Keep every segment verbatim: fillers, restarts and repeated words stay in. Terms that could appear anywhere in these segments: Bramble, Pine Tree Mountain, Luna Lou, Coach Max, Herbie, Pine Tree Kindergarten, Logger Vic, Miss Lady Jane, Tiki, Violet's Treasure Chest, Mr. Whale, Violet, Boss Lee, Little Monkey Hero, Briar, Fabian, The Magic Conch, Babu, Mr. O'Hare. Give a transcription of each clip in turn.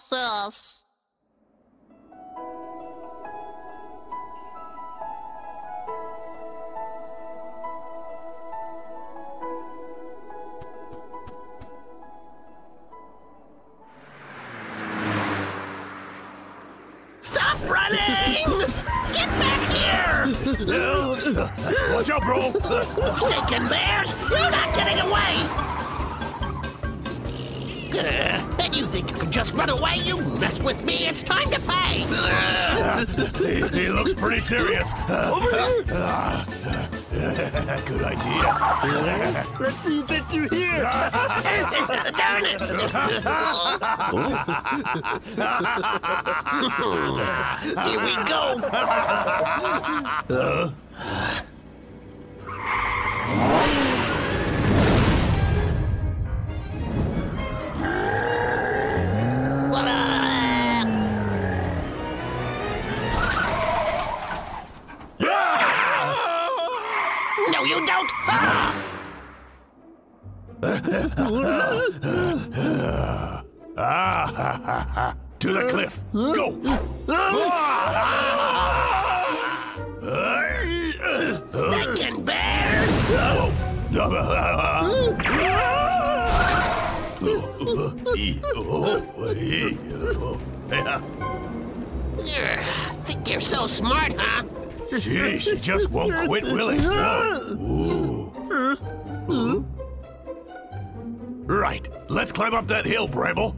horses. Stop running! Get back here! Watch out, bro! Stinking bears! You're not getting away! Uh, and you think you can just run away? You mess with me, it's time to pay! Uh, he, he looks pretty serious. Over here! Good idea. Let's see you get through here! Darn it! Here we go! Uh. No, you don't! Ah! To the cliff! Go! Stinking bear! Think you're so smart, huh? Gee, she just won't quit, will she? Ooh. Right, let's climb up that hill, Bramble.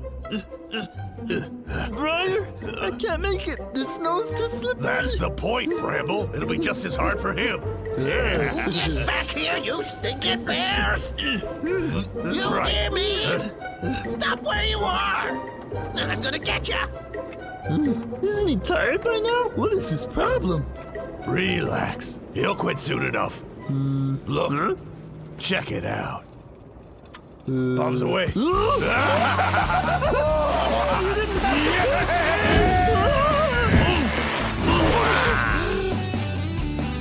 Briar, I can't make it. The snow's too slippery. That's the point, Bramble. It'll be just as hard for him. Yeah. Get back here, you stinking bear! You right. Hear me? Stop where you are, and I'm gonna get ya. Isn't he tired by now? What is his problem? Relax. He'll quit soon enough. Mm. Look. Huh? Check it out. Uh. Bombs away.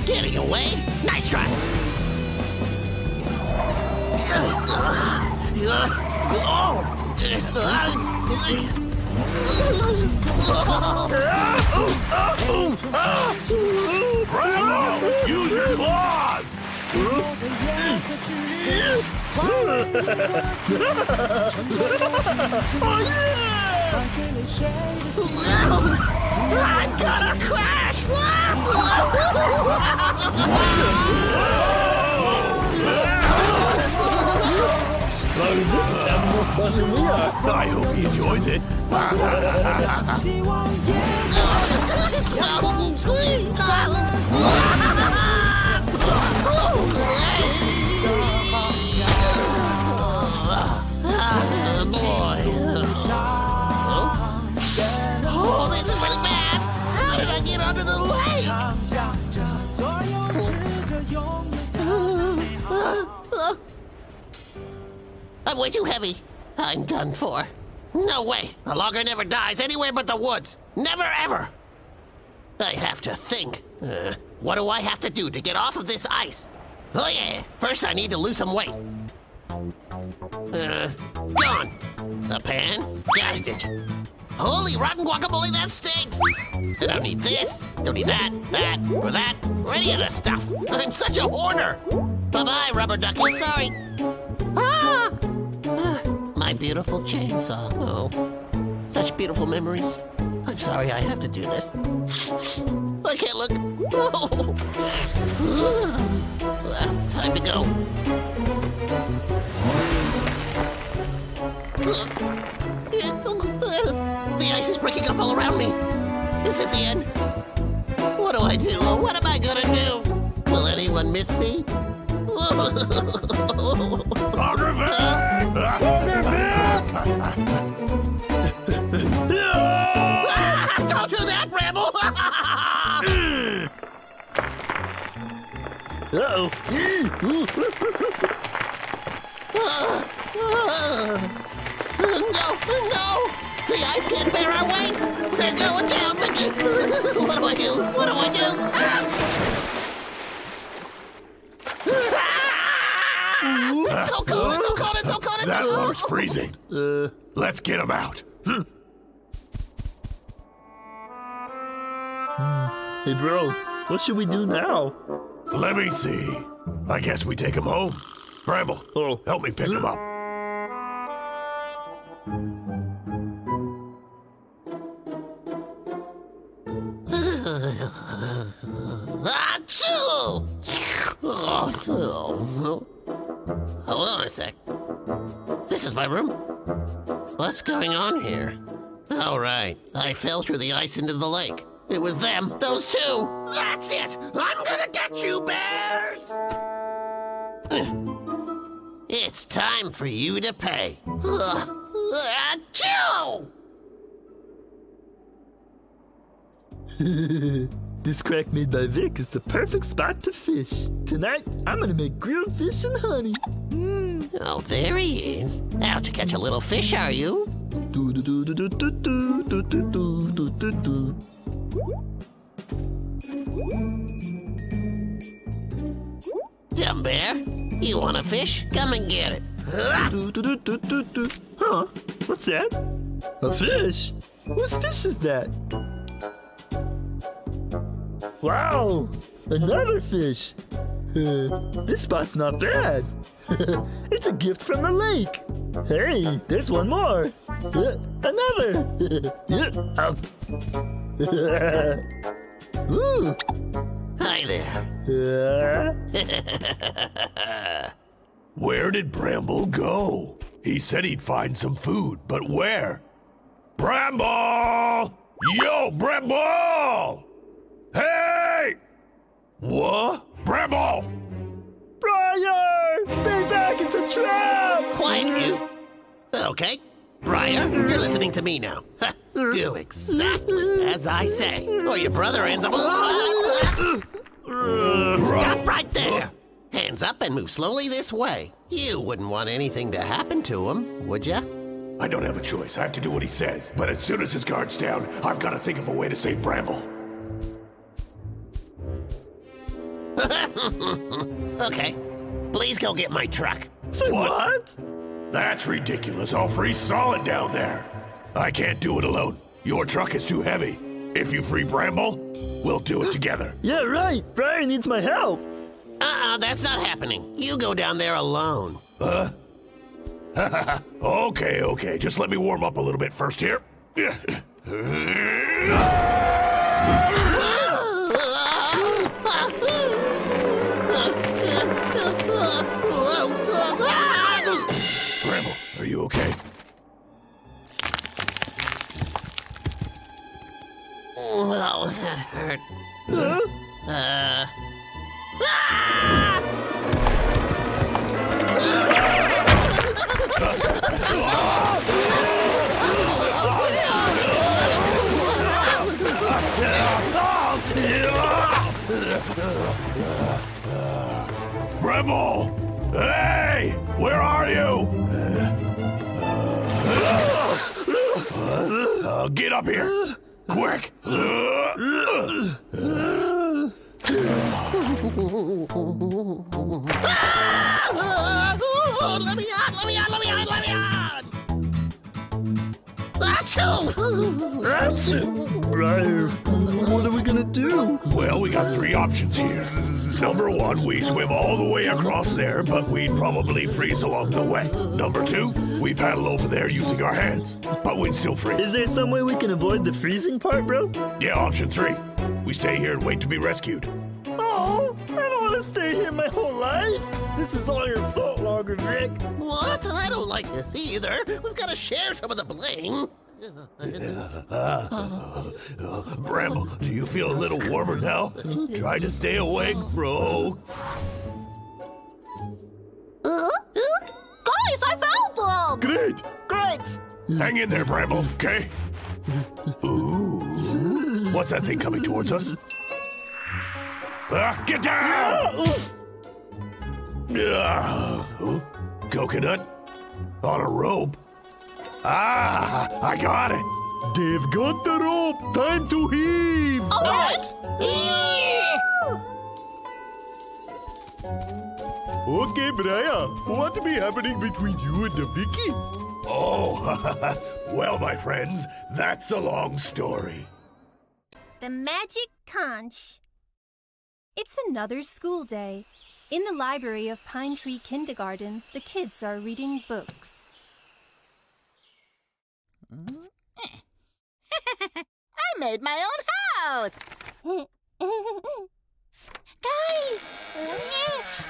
Getting away? Nice try. Oh. Bramble, use your claws! Oh, yeah! I'm gonna crash! I hope he enjoys it. She won't get oh, boy. Oh, this is really bad. How did I get under the lake? I'm way too heavy. I'm done for. No way. A logger never dies anywhere but the woods. Never, ever. I have to think. Uh, what do I have to do to get off of this ice? Oh, yeah. First, I need to lose some weight. Uh, gone. A pan? Got it. Holy rotten guacamole, that stinks. I don't need this. Don't need that, that, or that, or any of this stuff. I'm such a hoarder. Bye-bye, rubber ducky. Sorry. Ah! My beautiful chainsaw. Oh, such beautiful memories. I'm sorry I have to do this. I can't look. Oh. Time to go. The ice is breaking up all around me. Is it the end? What do I do? What am I gonna do? Will anyone miss me? Logger Vic! Logger Vic! Ah, don't do that, Bramble! Uh-oh. No, no! The ice can't bear our weight! They're going down, Vicky! What do I do? What do I do? Ah! It's so cold, it's so cold, it's so cold, it's so cold. That looks freezing. Uh, Let's get him out. Hey, bro, what should we do now? Let me see. I guess we take him home. Bramble, oh. help me pick him up. Hold on a sec. This is my room. What's going on here? All right, I fell through the ice into the lake. It was them, those two. That's it. I'm gonna get you, bears. It's time for you to pay. Achoo! This crack made by Vic is the perfect spot to fish. Tonight, I'm gonna make grilled fish and honey. Mm. Oh, there he is. Out to catch a little fish, are you? Do do do do do do do do do do do. Dumb bear, you want a fish? Come and get it. Huh? What's that? A fish? Whose fish is that? Wow! Another fish! Uh, this spot's not bad. It's a gift from the lake. Hey, there's one more. Uh, another. uh, oh. Ooh. Hi there. Uh. Where did Bramble go? He said he'd find some food, but where? Bramble! Yo, Bramble! Hey! What? Bramble! Briar! Stay back, it's a trap! Quiet you. Okay. Briar, you're listening to me now. Do exactly as I say, or your brother ends up... Stop right there! Hands up and move slowly this way. You wouldn't want anything to happen to him, would ya? I don't have a choice. I have to do what he says. But as soon as his guard's down, I've got to think of a way to save Bramble. Okay. Please go get my truck. What? What? That's ridiculous. I'll freeze solid down there. I can't do it alone. Your truck is too heavy. If you free Bramble, we'll do it together. Yeah, right. Briar needs my help. Uh-uh, that's not happening. You go down there alone. Huh? Okay, okay. Just let me warm up a little bit first here. Are you okay? Oh, that hurt. Huh? Uh. Ah! Bramble! Hey! Where are you? Uh. Uh, get up here! Quick! Oh, let me out! Let me out! Let me out! Let me out! Briar, what are we gonna do? Well, we got three options here. Number one, we swim all the way across there, but we'd probably freeze along the way. Number two, we paddle over there using our hands, but we'd still freeze. Is there some way we can avoid the freezing part, bro? Yeah, option three. We stay here and wait to be rescued. Oh, I don't want to stay here my whole life. This is all your fault, Logger Vic. What? I don't like this either. We've got to share some of the blame. Bramble, do you feel a little warmer now? Try to stay awake, bro. Uh, uh, guys, I found them! Great! Great! Hang in there, Bramble, okay? Ooh. What's that thing coming towards us? Uh, get down! Uh, oh, coconut? On a rope? Ah, I got it. They've got the rope. Time to heave. All right. Yeah. Okay, Briar, what be happening between you and the Vicky? Oh, well, my friends, that's a long story. the magic conch. It's another school day. In the library of Pine Tree Kindergarten, the kids are reading books. I made my own house! Guys!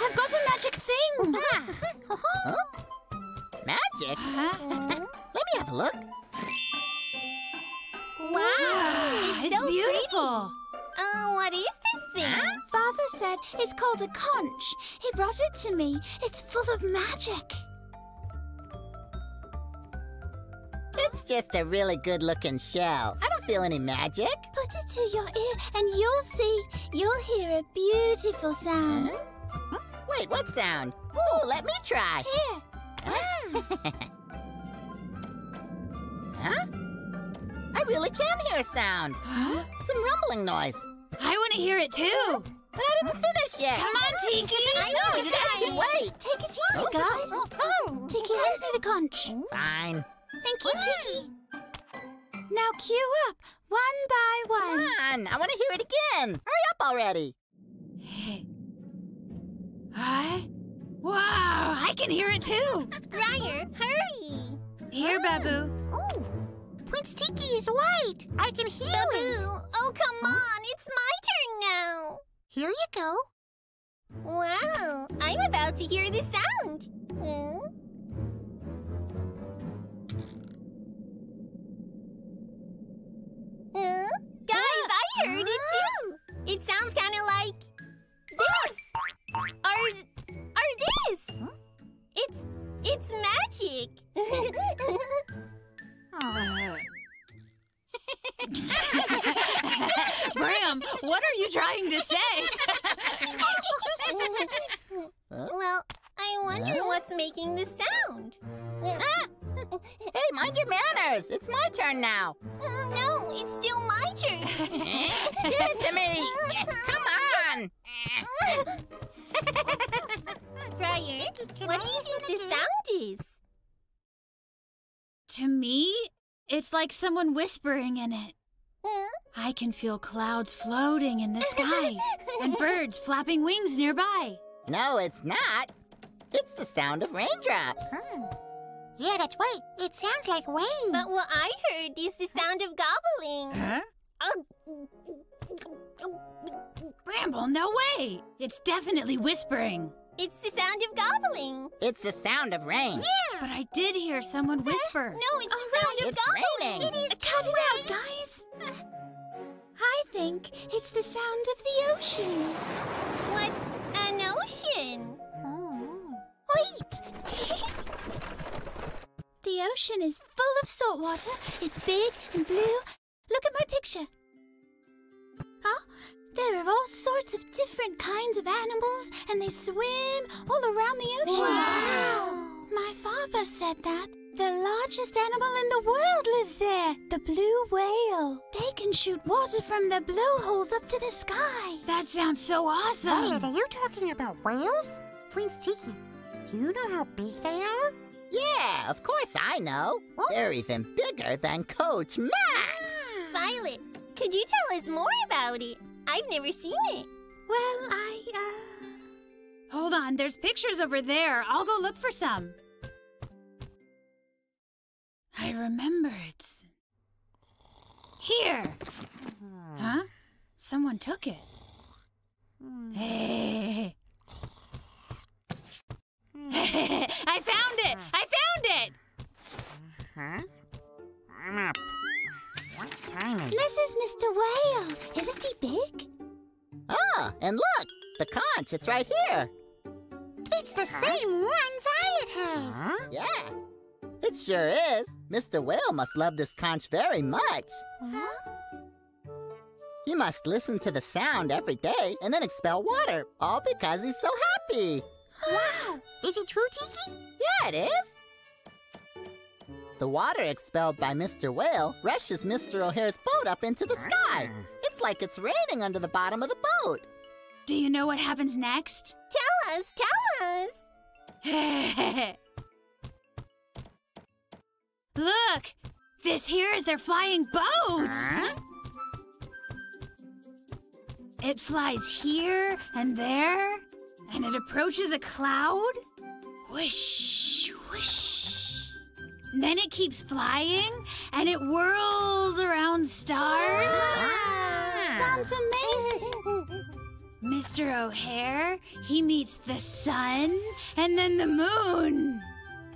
I've got a magic thing! Huh? Magic? Let me have a look. Wow! It's, it's so beautiful! Pretty. Oh, what is this thing? Huh? Father said it's called a conch. He brought it to me. It's full of magic. It's just a really good-looking shell. I don't feel any magic. Put it to your ear and you'll see. You'll hear a beautiful sound. Huh? Wait, what sound? Oh, let me try. Here. Huh? Huh? I really can hear a sound. Huh? Some rumbling noise. I want to hear it too. But I didn't finish yet. Come on, Tiki. I know, you gotta wait. Take it easy, guys. Oh, oh. Tiki, hands me the conch. Fine. Thank you, Tiki. Now queue up, one by one. Come on, I want to hear it again. Hurry up already. I... Wow, I can hear it too. Briar, hurry. Here, Babu. Oh, Prince Tiki is awake. I can hear him. Babu, oh, come on. It's my turn now. Here you go. Wow, I'm about to hear the sound. Hmm? Huh? Guys, uh, I heard it too. It sounds kind of like this. Or, or this. Huh? It's, it's magic. Bram, what are you trying to say? Well, I wonder huh? what's making the sound. Ah! Hey, mind your manners. It's my turn now. Oh, no, it's still my turn. Give it to me. Come on. Briar, what do you think the sound is? To me, it's like someone whispering in it. Huh? I can feel clouds floating in the sky and birds flapping wings nearby. No, it's not. It's the sound of raindrops. Hmm. Yeah, that's right. It sounds like rain. But what I heard is the sound of gobbling. Huh? Bramble, no way! It's definitely whispering. It's the sound of gobbling. It's the sound of rain. Yeah. But I did hear someone whisper. No, it's the sound of gobbling. It's raining. Cut it out, guys. I think it's the sound of the ocean. What's an ocean? Oh. Wait! The ocean is full of salt water. It's big and blue. Look at my picture. Oh, there are all sorts of different kinds of animals, and they swim all around the ocean. Wow! My father said that the largest animal in the world lives there, the blue whale. They can shoot water from their blowholes up to the sky. That sounds so awesome. Violet, are you talking about whales? Prince Tiki, do you know how big they are? Yeah, of course I know. Oh. They're even bigger than Coach Max. Violet, could you tell us more about it? I've never seen it. Well, I, uh... Hold on, there's pictures over there. I'll go look for some. I remember it's... Here! Huh? Someone took it. Hey... I found it! I found it! Huh? I'm up. What time is it? This is Mister Whale. Isn't he big? Oh, and look! The conch, it's right here. It's the same one Violet has. Huh? Yeah, it sure is. Mister Whale must love this conch very much. Huh? He must listen to the sound every day and then expel water, all because he's so happy. Wow! Is it true, Tiki? Yeah, it is. The water expelled by Mister Whale rushes Mister O'Hare's boat up into the sky. It's like it's raining under the bottom of the boat. Do you know what happens next? Tell us, tell us. Look! This here is their flying boat! Huh? It flies here and there, and it approaches a cloud. Whoosh, whoosh. Then it keeps flying, and it whirls around stars. Wow. Sounds amazing. Mister O'Hare, he meets the sun, and then the moon.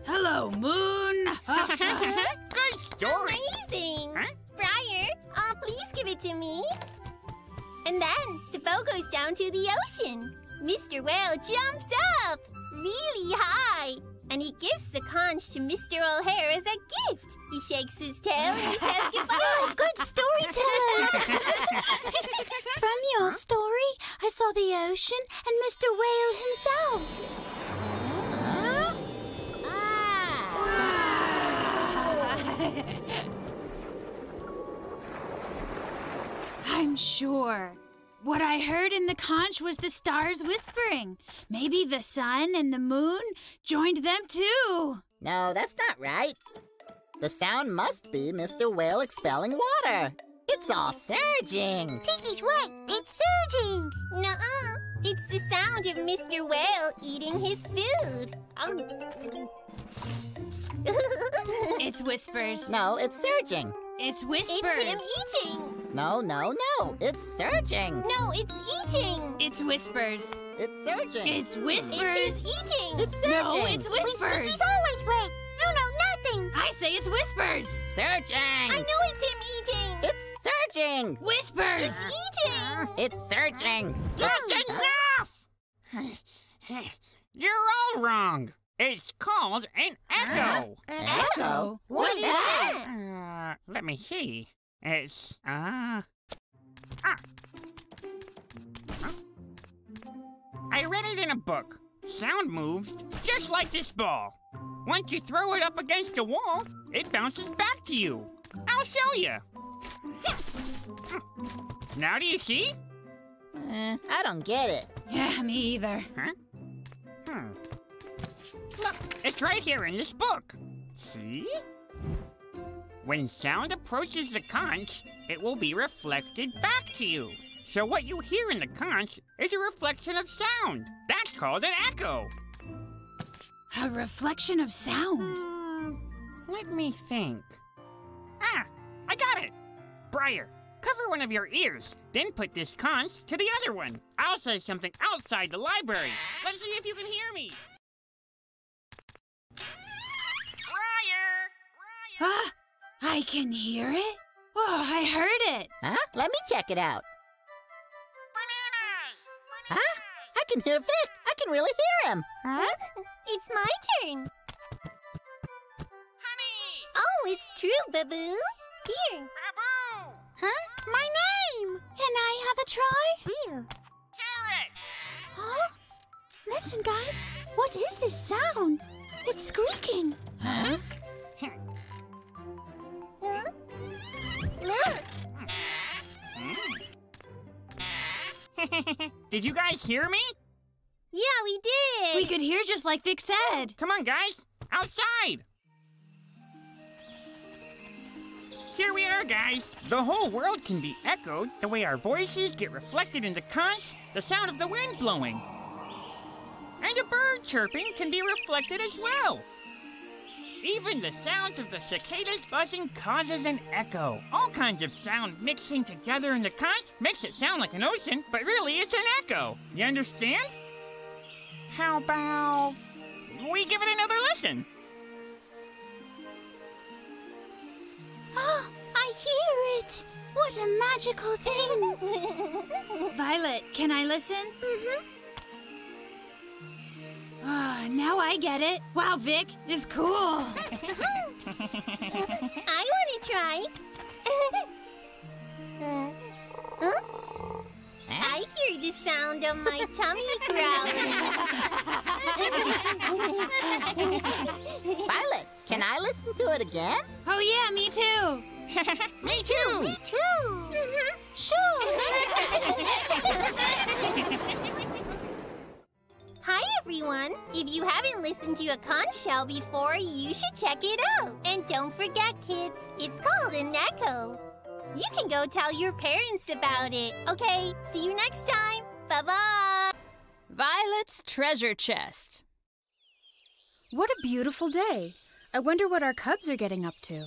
Hello, moon. Great story. Amazing. Huh? Briar, uh, please give it to me. And then the boat goes down to the ocean. Mister Whale jumps up really high, and he gives the conch to Mister O'Hare as a gift. He shakes his tail and he says goodbye. Oh, good storytellers! From your story, I saw the ocean and Mister Whale himself. Huh? Ah. Wow. I'm sure. What I heard in the conch was the stars whispering. Maybe the sun and the moon joined them too. No, that's not right. The sound must be Mister Whale expelling water. It's all surging. Tiki's right. It's surging. Nuh-uh. It's the sound of Mister Whale eating his food. It's whispers. No, it's surging. It's whispers. It's him eating. No, no, no. It's surging. No, it's eating. It's whispers. It's surging. It's whispers. It's eating. It's surging. No, it's whispers. It's always right. You know nothing. I say it's whispers. Surging. I know it's him eating. It's surging. Whispers. It's eating. It's surging. That's enough. You're all wrong. It's called an echo. Uh, an echo? What, what is that? that? Uh, let me see. It's, uh... Ah. Huh? I read it in a book. Sound moves just like this ball. Once you throw it up against the wall, it bounces back to you. I'll show you. Now do you see? Uh, I don't get it. Yeah, me either. Huh? Hmm. Look, it's right here in this book. See? When sound approaches the conch, it will be reflected back to you. So what you hear in the conch is a reflection of sound. That's called an echo. A reflection of sound? Um, let me think. Ah, I got it. Briar, cover one of your ears, then put this conch to the other one. I'll say something outside the library. Let's see if you can hear me. Briar! Briar! Ah! I can hear it? Oh, I heard it. Huh? Let me check it out. Bananas! Bananas! Huh? I can hear Vic. I can really hear him. Huh? It's my turn. Honey! Oh, it's true, Babu. Here. Babu! Huh? My name! Can I have a try? Here. Carrot! Huh? Listen, guys. What is this sound? It's squeaking. Huh? Huh? Look! Did you guys hear me? Yeah, we did! We could hear just like Vic said. Come on, guys! Outside! Here we are, guys! The whole world can be echoed the way our voices get reflected in the conch, the sound of the wind blowing. And the bird chirping can be reflected as well. Even the sounds of the cicadas buzzing causes an echo. All kinds of sound mixing together in the conch makes it sound like an ocean, but really it's an echo. You understand? How about we give it another listen? Oh, I hear it. What a magical thing. Violet, can I listen? Mm-hmm. Oh, now I get it. Wow, Vic, it's cool. I want to try. uh, huh? I hear the sound of my tummy growling. Violet, can I listen to it again? Oh, yeah, me too. me too. Me too. Mm-hmm. Sure. Hi, everyone! If you haven't listened to a conch shell before, you should check it out! And don't forget, kids, it's called an echo. You can go tell your parents about it. Okay, see you next time. Bye-bye. Violet's treasure chest. What a beautiful day. I wonder what our cubs are getting up to. La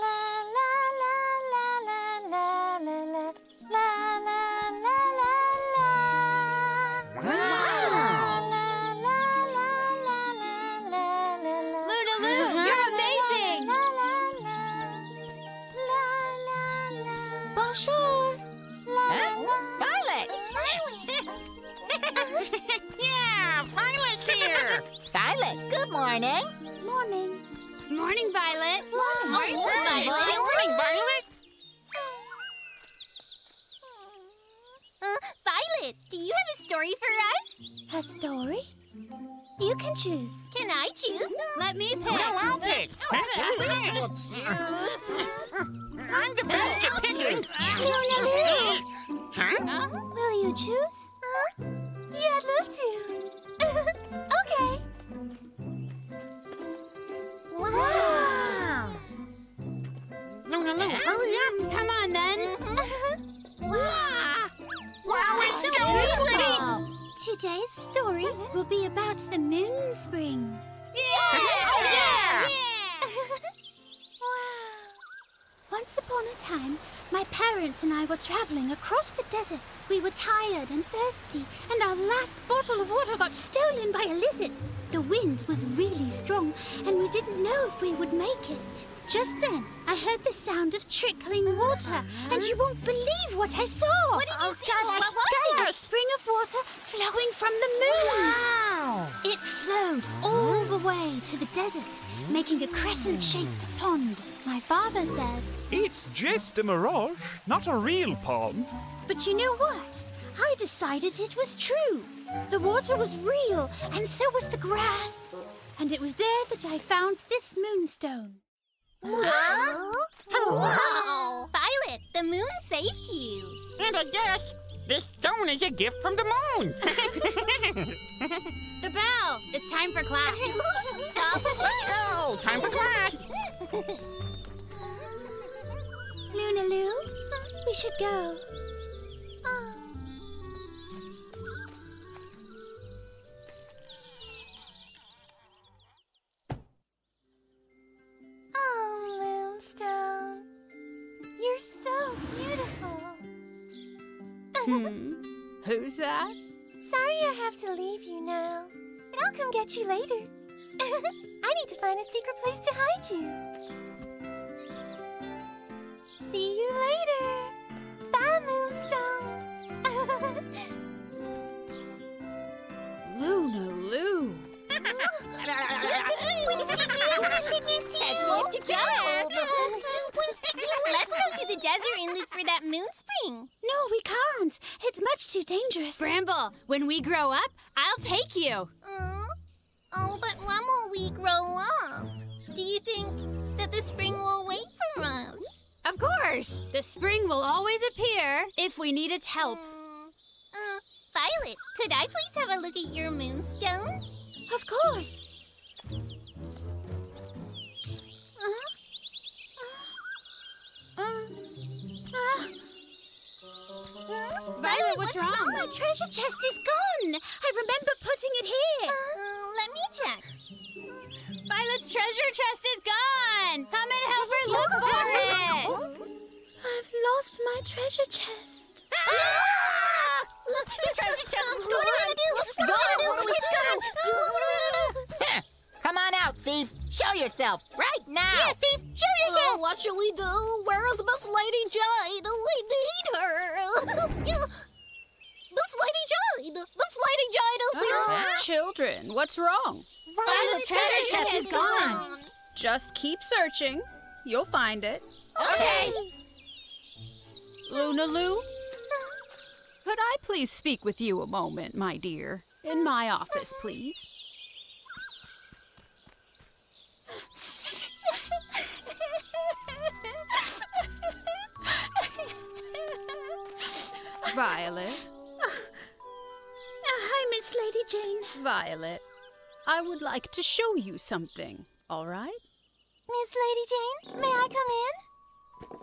la la la la la la la la la la la. Wow! La la la la la la la. Luna Lou, you're amazing! La la la la la la. Bonjour! Violet! Yeah, Violet's here! Violet, good morning. Morning. Morning, Violet. Morning, morning, morning, Violet. Violet. Morning, Violet. Uh, Violet, do you have a story for us? A story? You can choose. Can I choose? Let me pick. Well, I'll pick. I'm the best at picking. No, no, no. Huh? Uh, will you choose? Huh? Yeah, I'd love to. Okay. Wow! Wow. No, no, no, hurry up! Come on, then! Wow! Wow, it's so beautiful! Today's story will be about the moon spring. Yeah! Oh, yeah! Yeah! Wow! Once upon a time, my parents and I were traveling across the desert. We were tired and thirsty, and our last bottle of water got stolen by a lizard. The wind was really strong, and we didn't know if we would make it. Just then, I heard the sound of trickling water, and you won't believe what I saw. What did you oh, see? God, what was that? A spring of water flowing from the moon. Wow! It flowed all the way to the desert, making a crescent-shaped pond. My father said, "It's just a mirage, not a real pond." But you know what? I decided it was true. The water was real, and so was the grass. And it was there that I found this moonstone. Wow! Wow! Violet, the moon saved you. And I guess this stone is a gift from the moon. The bell! It's time for class. Let's go! Time for class. Luna Lou, we should go. Oh. Oh, Moonstone, you're so beautiful. Hmm. Who's that? Sorry I have to leave you now, but I'll come get you later. I need to find a secret place to hide you. See you later. Bye, Moonstone. Luna Lou. Let's go. Let's go to the desert and look for that moon spring. No, we can't. It's much too dangerous. Bramble, when we grow up, I'll take you. Mm. Oh, but when will we grow up? Do you think that the spring will wait for us? Of course! The spring will always appear if we need its help. Mm. Uh, Violet, could I please have a look at your moonstone? Of course! Uh, uh, uh, uh. Violet, Violet, what's, what's wrong? My treasure chest is gone! I remember putting it here! Uh, uh, let me check. Violet's treasure chest is gone! Come and help her look for it! I've lost my treasure chest. Ah! Look, the treasure chest is gone! What are we gonna do? It's gone! It's gone! What are we gonna do? Come on out, thief! Show yourself! Right now! Yeah, thief! Show yourself! Uh, what should we do? Where is Miss Lady Jane? We need her! Miss Lady Jane! Miss Lady Jane is here! Uh, children, what's wrong? Violet's treasure chest is gone. Just keep searching. You'll find it. Okay. Luna Lou, could I please speak with you a moment, my dear? In my office, please. Violet. Oh. Hi, Miss Lady Jane. Violet. I would like to show you something, all right? Miss Lady Jane, may I come in?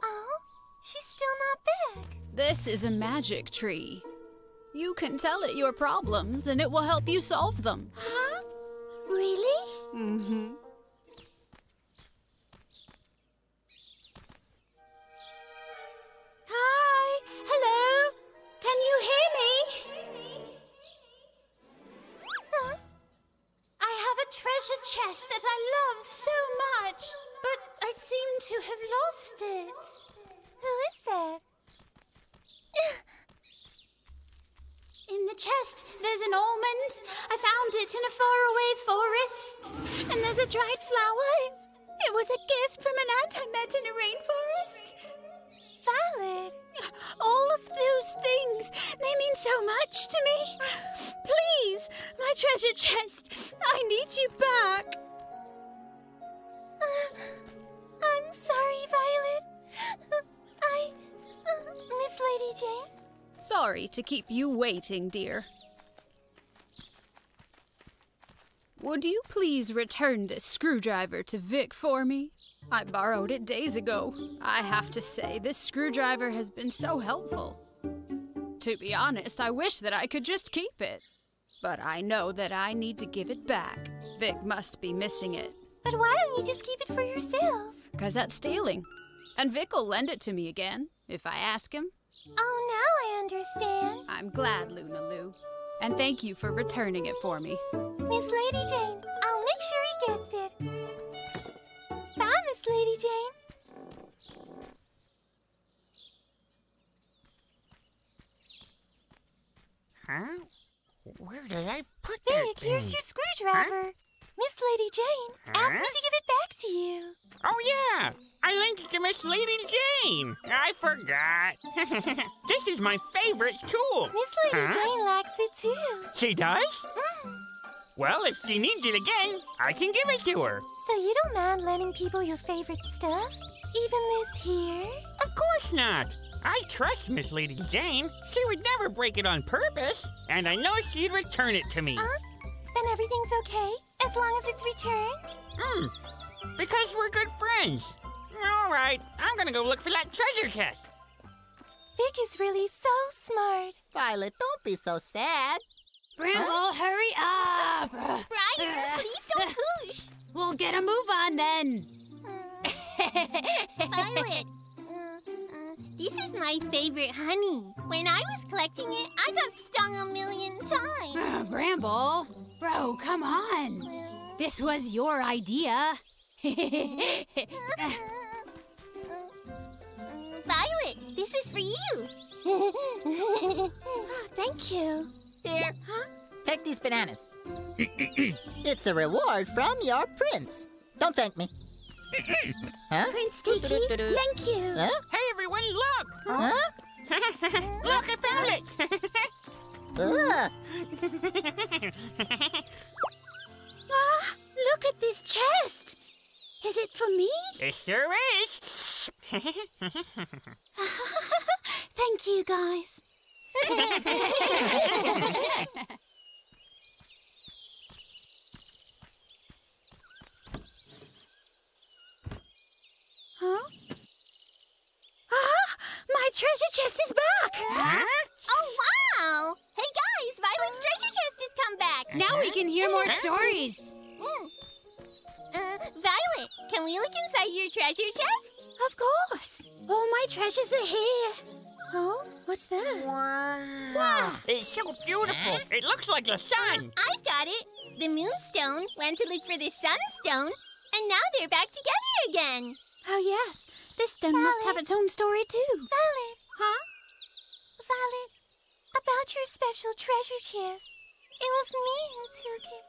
Oh, She's still not big. This is a magic tree. You can tell it your problems and it will help you solve them. Huh? Really? Mm-hmm. Hi! Hello! Can you hear me? Huh? I have a treasure chest that I love so much, but I seem to have lost it. Who is that? In the chest, there's an almond. I found it in a faraway forest. And there's a dried flower. It was a gift from an ant I met in a rainforest. Valid. All of those things, they mean so much to me. Please, my treasure chest, I need you back. Uh, I'm sorry, Violet. Uh, I... Uh, Miss Lady Jane? Sorry to keep you waiting, dear. Would you please return this screwdriver to Vic for me? I borrowed it days ago. I have to say, this screwdriver has been so helpful. To be honest, I wish that I could just keep it. But I know that I need to give it back. Vic must be missing it. But why don't you just keep it for yourself? Because that's stealing. And Vic will lend it to me again, if I ask him. Oh, now I understand. I'm glad, Luna Lou. And thank you for returning it for me. Miss Lady Jane, I'll make sure he gets it. Bye, Miss Lady Jane. Huh? Where did I put that thing? Vic, here's your screwdriver. Huh? Miss Lady Jane, huh? asked me to give it back to you. Oh, yeah. I linked it to Miss Lady Jane. I forgot. This is my favorite tool. Miss Lady huh? Jane likes it, too. She does? Mm. Well, if she needs it again, I can give it to her. So you don't mind lending people your favorite stuff? Even this here? Of course not. I trust Miss Lady Jane. She would never break it on purpose. And I know she'd return it to me. Uh, then everything's okay, as long as it's returned? Hmm. Because we're good friends. All right, I'm gonna go look for that treasure chest. Vic is really so smart. Violet, don't be so sad. Bramble, huh? hurry up! Briar, uh, please don't push. We'll get a move on then. Mm. Violet, mm, mm. this is my favorite honey. When I was collecting it, I got stung a million times. Uh, Bramble, bro, come on. Mm. This was your idea. Violet, this is for you. Oh, thank you. Here, huh? Take these bananas. It's a reward from your prince. Don't thank me. Huh? Prince Tiki, thank you. Huh? Hey, everyone, look! Huh? Look, I found it! Ah, look at this chest! Is it for me? It sure is. Thank you, guys. Huh? Ah! My treasure chest is back! Huh? Oh, wow! Hey, guys! Violet's treasure chest has come back! Now we can hear more stories! Mm. Uh, Violet, can we look inside your treasure chest? Of course! All my treasures are here! Oh, what's that? Wow. wow! It's so beautiful! It looks like the sun! Uh, I've got it! The moonstone went to look for the sunstone, and now they're back together again! Oh, yes. This stone Violet. must have its own story, too. Violet! Huh? Violet, about your special treasure chest. It was me who took it.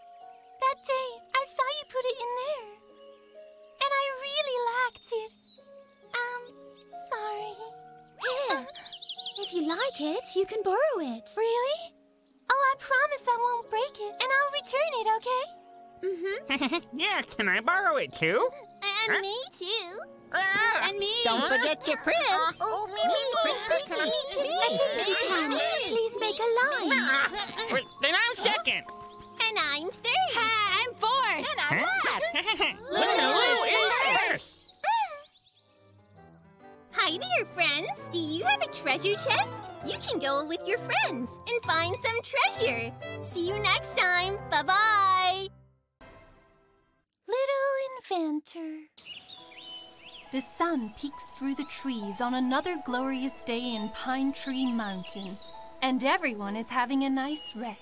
That day, I saw you put it in there. And I really liked it. Um, sorry. Here. If you like it, you can borrow it. Really? Oh, I promise I won't break it, and I'll return it, okay? Mm-hmm. Yeah, can I borrow it, too? And huh? me, too. Uh, and me. Don't forget your prince. Oh, me, me, prince. Me, me, me, me, me. Please make a line. Then I'm second. And I'm third. Ha, I'm fourth. And I'm last. Luna Lou is first. Hi there, friends. treasure chest, you can go with your friends and find some treasure. See you next time. Bye-bye. Little inventor. The sun peeks through the trees on another glorious day in Pine Tree Mountain, and everyone is having a nice rest.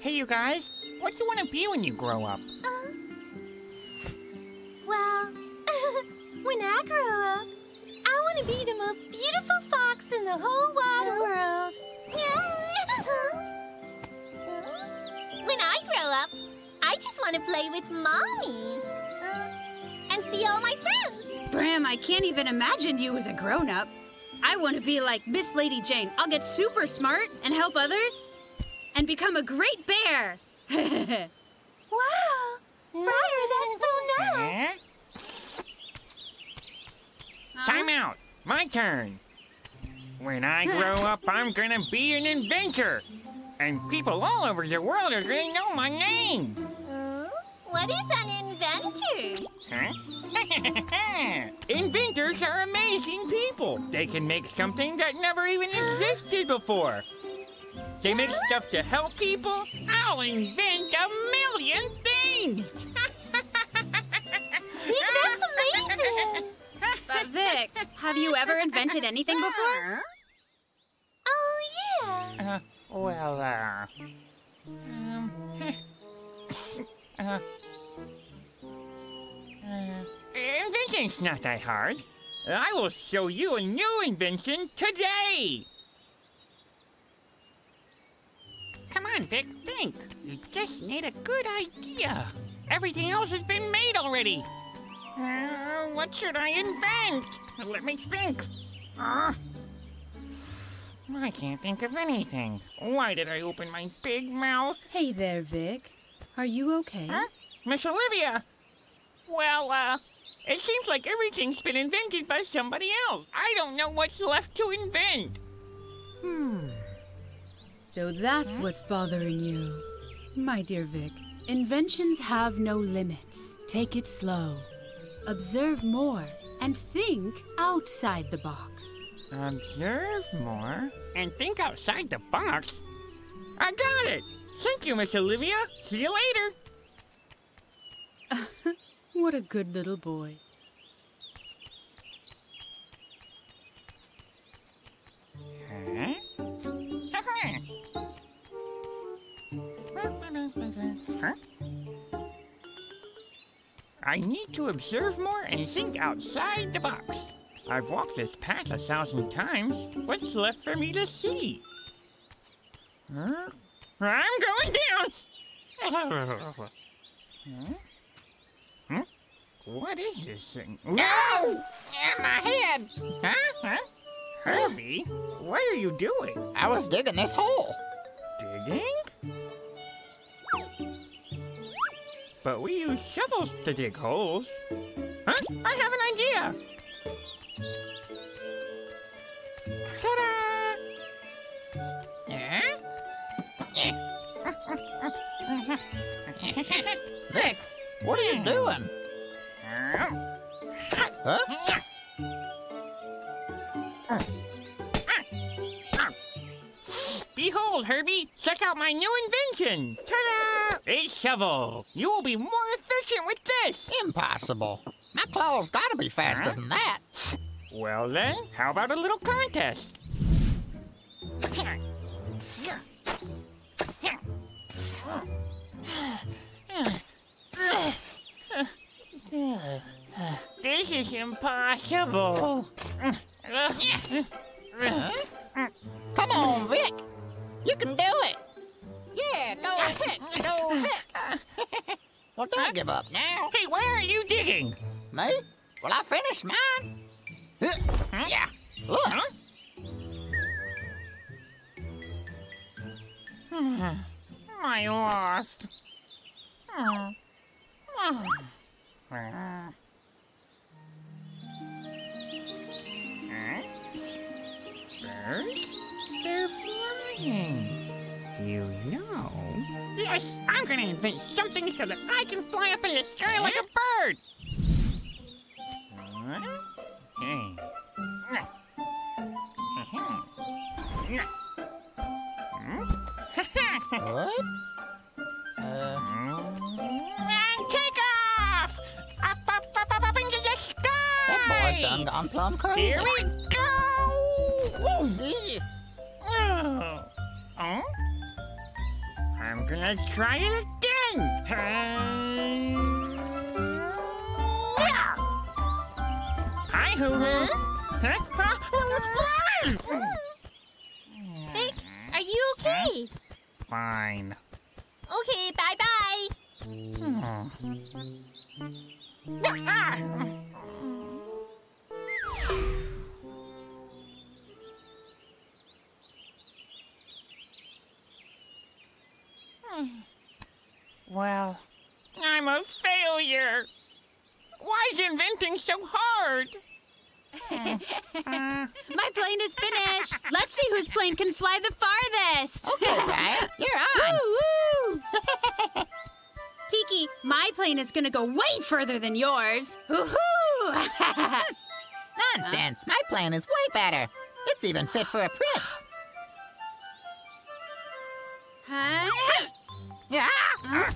Hey, you guys. What do you want to be when you grow up? Uh, well, when I grow up, I want to be the most beautiful fox in the whole wide world. When I grow up, I just want to play with Mommy and see all my friends. Bram, I can't even imagine you as a grown-up. I want to be like Miss Lady Jane. I'll get super smart and help others. And become a great bear! Wow! Briar, that's so nice! Huh? Time out! My turn! When I grow up, I'm gonna be an inventor! And people all over the world are gonna know my name! Mm? What is an inventor? Huh? Inventors are amazing people! They can make something that never even existed before! They make stuff to help people. I'll invent a million things! Vic, that's amazing! But Vic, have you ever invented anything before? Oh, yeah. Uh, well, uh... Um... uh, uh, invention's not that hard. I will show you a new invention today! Come on, Vic, think. You just need a good idea. Everything else has been made already. Uh, what should I invent? Let me think. Uh, I can't think of anything. Why did I open my big mouth? Hey there, Vic. Are you okay? Huh? Miss Olivia! Well, uh, it seems like everything's been invented by somebody else. I don't know what's left to invent. Hmm. So that's what's bothering you. My dear Vic, inventions have no limits. Take it slow. Observe more and think outside the box. Observe more and think outside the box? I got it! Thank you, Miss Olivia. See you later. What a good little boy. Huh? Huh? I need to observe more and think outside the box. I've walked this path a thousand times. What's left for me to see? Huh? I'm going down! Huh? Huh? What is this thing? No! In my head! Huh? Huh? Herbie, what are you doing? I was digging this hole. Digging? But we use shovels to dig holes. Huh? I have an idea! Ta-da! Uh? Vic, what are you doing? Huh? Behold, Herbie, check out my new invention! Ta-da! A shovel! You will be more efficient with this! Impossible! My claws gotta be faster huh? than that! Well then, how about a little contest? This is impossible! Huh? Come on, Vic! You can do it! Yeah, go Vic! Go Vic! Well, don't huh? give up now. Hey, where are you digging? Me? Well, I finished mine. Huh? Yeah, look. Huh? Hmm. I lost. Hmm. Hmm. Birds? They're flying. You know? Yes, I'm gonna invent something so that I can fly up in the sky yeah? like a bird. bird. What? Uh... And take off! Up, up, up, up, up into the sky! Good boy, Dum Dum Plum Crazy. Here we go! Oh. Oh. I'm gonna try it again! Hey. Yeah. Hi, hoo hoo! Huh? Vic, are you okay? Fine. Okay, bye-bye. Hmm. Ah! Hmm. Well, I'm a failure. Why is inventing so hard? uh, My plane is finished. Let's see whose plane can fly the farthest. Okay, Briar, you're on. Woo, woo. Tiki, my plane is gonna go way further than yours. Woohoo! Nonsense. My plane is way better. It's even fit for a prince. Huh? Yeah. Uh.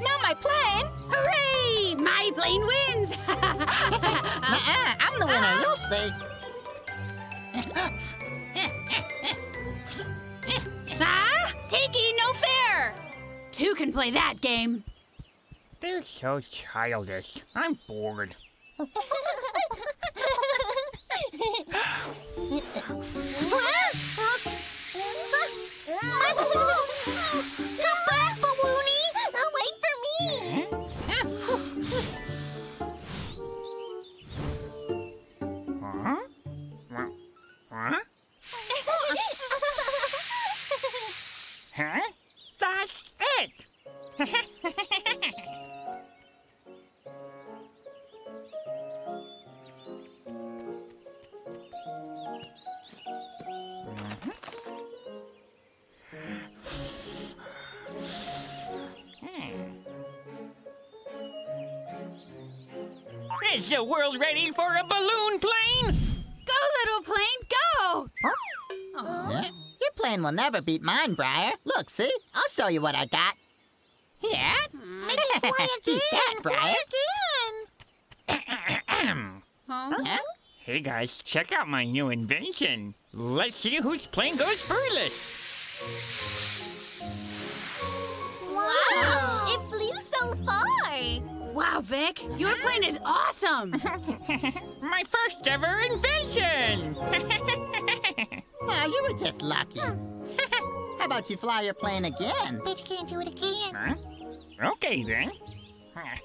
Now my plane! Hooray! My plane wins! uh-uh, I'm the winner, uh-huh. You'll see. Huh? Tiki, no fair! Two can play that game. They're so childish. I'm bored. Is the world ready for a balloon plane? Go, little plane, go! Huh? Oh. Yeah. Your plane will never beat mine, Briar. Look, see? I'll show you what I got. Yeah. Make it fly again. Beat that, Briar. Fly again. Huh? Hey, guys, check out my new invention. Let's see whose plane goes furthest. Wow! wow. It flew so far. Wow, Vic, your plane is awesome! My first ever invention! Well, you were just lucky. How about you fly your plane again? But you can't do it again. Huh? Okay, then. Huh?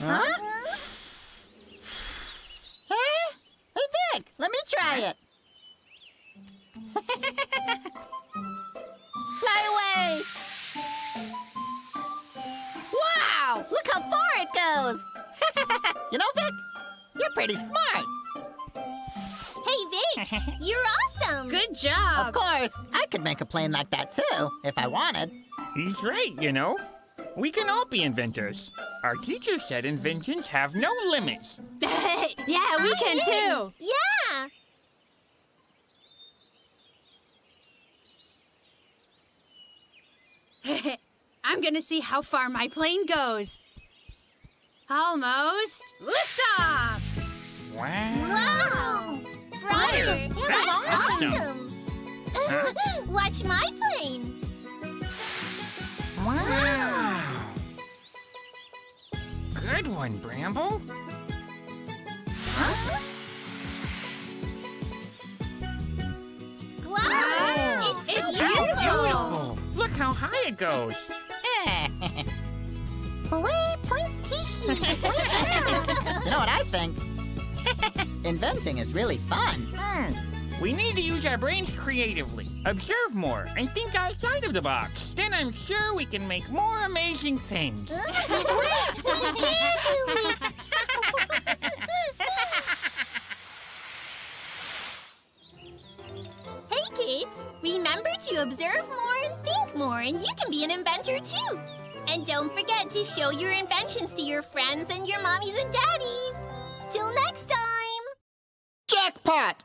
huh? Hey? Hey, Vic, let me try it. Fly away! Look how far it goes! You know, Vic, you're pretty smart. Hey, Vic, you're awesome! Good job! Of course, I could make a plane like that, too, if I wanted. He's right, you know. We can all be inventors. Our teacher said inventions have no limits. Yeah, we I can, did. too! Yeah! Heh I'm gonna see how far my plane goes. Almost. Liftoff! Wow! Wow! Briar, Briar, that's awesome! awesome. Huh? Watch my plane! Wow. wow! Good one, Bramble. Huh? Wow! wow. It's, it's beautiful. beautiful! Look how high it goes! Hooray, Prince Tiki! You know what I think? Inventing is really fun. Mm. We need to use our brains creatively, observe more, and think outside of the box. Then I'm sure we can make more amazing things. Hey kids, remember and you can be an inventor too. And don't forget to show your inventions to your friends and your mommies and daddies. Till next time! Jackpot!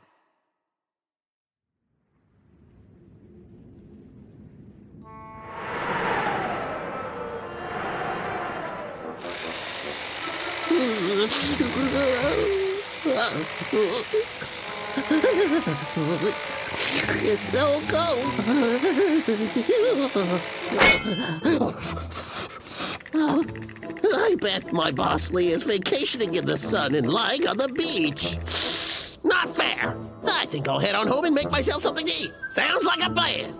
It's so cold. Oh, I bet my boss Lee is vacationing in the sun and lying on the beach. Not fair. I think I'll head on home and make myself something to eat. Sounds like a plan.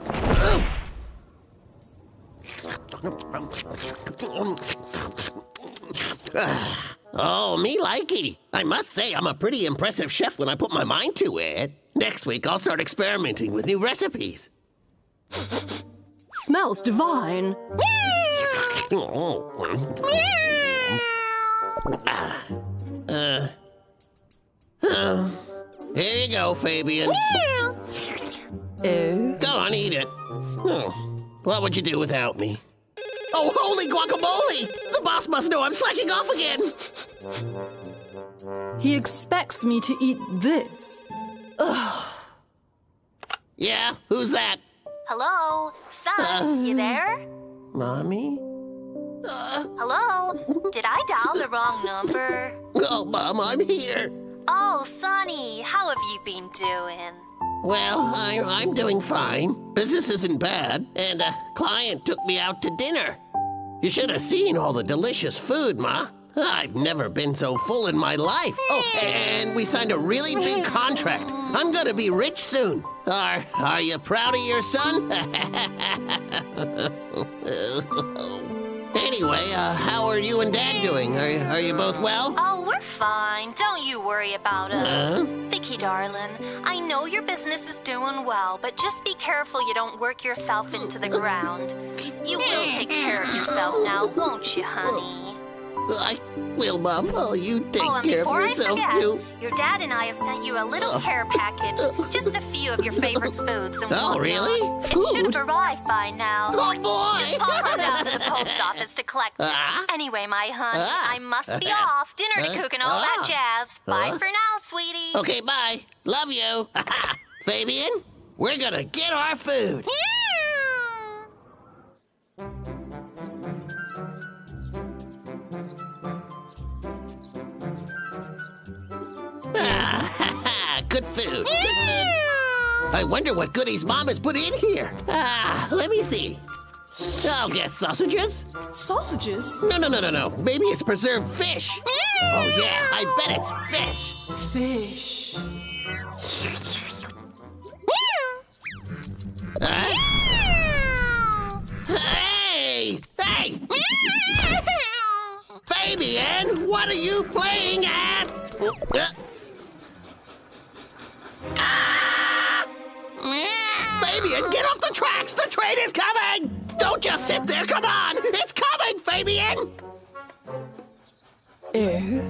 Oh, me likey. I must say I'm a pretty impressive chef when I put my mind to it. Next week, I'll start experimenting with new recipes. Smells divine. Ah, uh, uh, here you go, Fabian. Oh. Go on, eat it. Oh, what would you do without me? Oh, holy guacamole! The boss must know I'm slacking off again. He expects me to eat this. Ugh. Yeah, who's that? Hello, son, uh, you there? Mommy? Uh, Hello? Did I dial the wrong number? Oh, Mom, I'm here. Oh, Sonny, how have you been doing? Well, I, I'm doing fine. Business isn't bad, and a client took me out to dinner. You should have seen all the delicious food, Ma. I've never been so full in my life. Oh, and we signed a really big contract. I'm gonna be rich soon. Are, are you proud of your son? Anyway, uh, how are you and Dad doing? Are, are you both well? Oh, we're fine. Don't you worry about us. Uh-huh. Vicky, darling, I know your business is doing well, but just be careful you don't work yourself into the ground. You will take care of yourself now, won't you, honey? I will, Mom. Oh, you take oh, care of yourself, I forget, too. Your dad and I have sent you a little oh. care package. Just a few of your favorite foods and Oh, whatnot. Really? Food? It should have arrived by now. Oh, boy! Just pop on down to the post office to collect it. Uh, anyway, my honey, uh, I must be uh, off. Dinner to uh, cook and all uh, that jazz. Bye uh, for now, sweetie. Okay, bye. Love you. Fabian, we're gonna get our food. Ah, ha, ha, good food, good food. I wonder what goodies Mom has put in here. Ah, let me see. I'll guess sausages. Sausages? No, no, no, no, no. Maybe it's preserved fish. Oh, yeah, I bet it's fish. Fish. Huh? Hey! Hey! Fabian, what are you playing at? Uh, Ah! Fabian, get off the tracks! The train is coming! Don't just sit there, come on! It's coming, Fabian! Ew.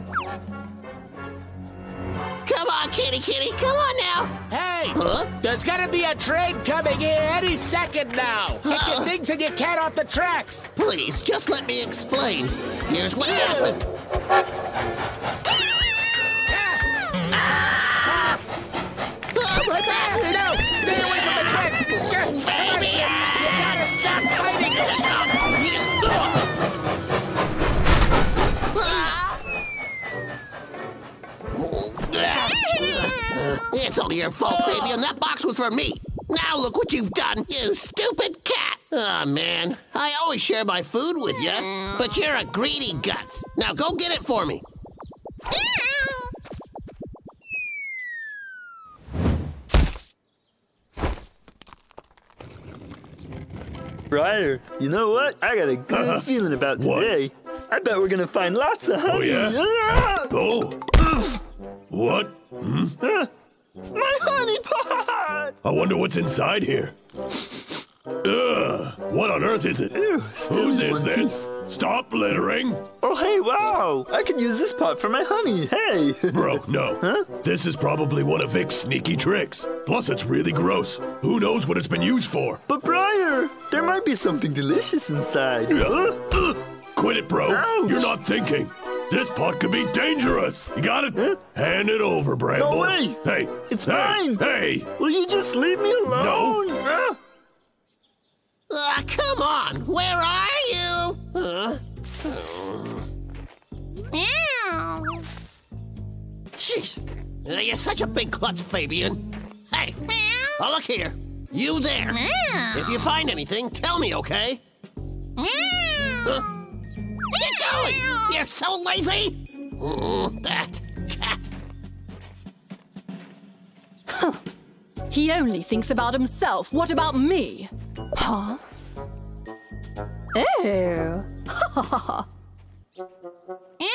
Come on, kitty, kitty, come on now! Hey! Huh? There's gonna be a train coming in any second now! Get uh, your things and your cat off the tracks! Please, just let me explain. Here's what Ew. happened. No! Stay away from the tracks! Baby! You gotta stop fighting! It's all your fault, baby, and that box was for me! Now look what you've done, you stupid cat! Aw, oh, man, I always share my food with you, but you're a greedy guts. Now go get it for me! Briar, you know what? I got a good uh-huh. feeling about today. What? I bet we're gonna find lots of honey. Oh, yeah? Ah! Oh. Oof. What? Hmm? Ah. My honey pot! I wonder what's inside here. Ugh, what on earth is it? Ew, Whose is this? Piece. Stop littering. Oh, hey, wow. I can use this pot for my honey. Hey. Bro, no. Huh? This is probably one of Vic's sneaky tricks. Plus, it's really gross. Who knows what it's been used for? But, Briar, there might be something delicious inside. Huh? Quit it, bro. Ouch. You're not thinking. This pot could be dangerous. You got it? Huh? Hand it over, Bramble. No way. Hey. It's hey, mine. Hey. Will you just leave me alone? No. Huh? Ah, uh, come on! Where are you? Huh? Meow! Jeez! You're such a big klutz, Fabian! Hey! Meow! Oh, look here! You there! Meow! If you find anything, tell me, okay? Meow! Huh? Get going! You're so lazy! Mm, that cat! Huh. He only thinks about himself. What about me? Huh? Ew. Ha ha. Ew.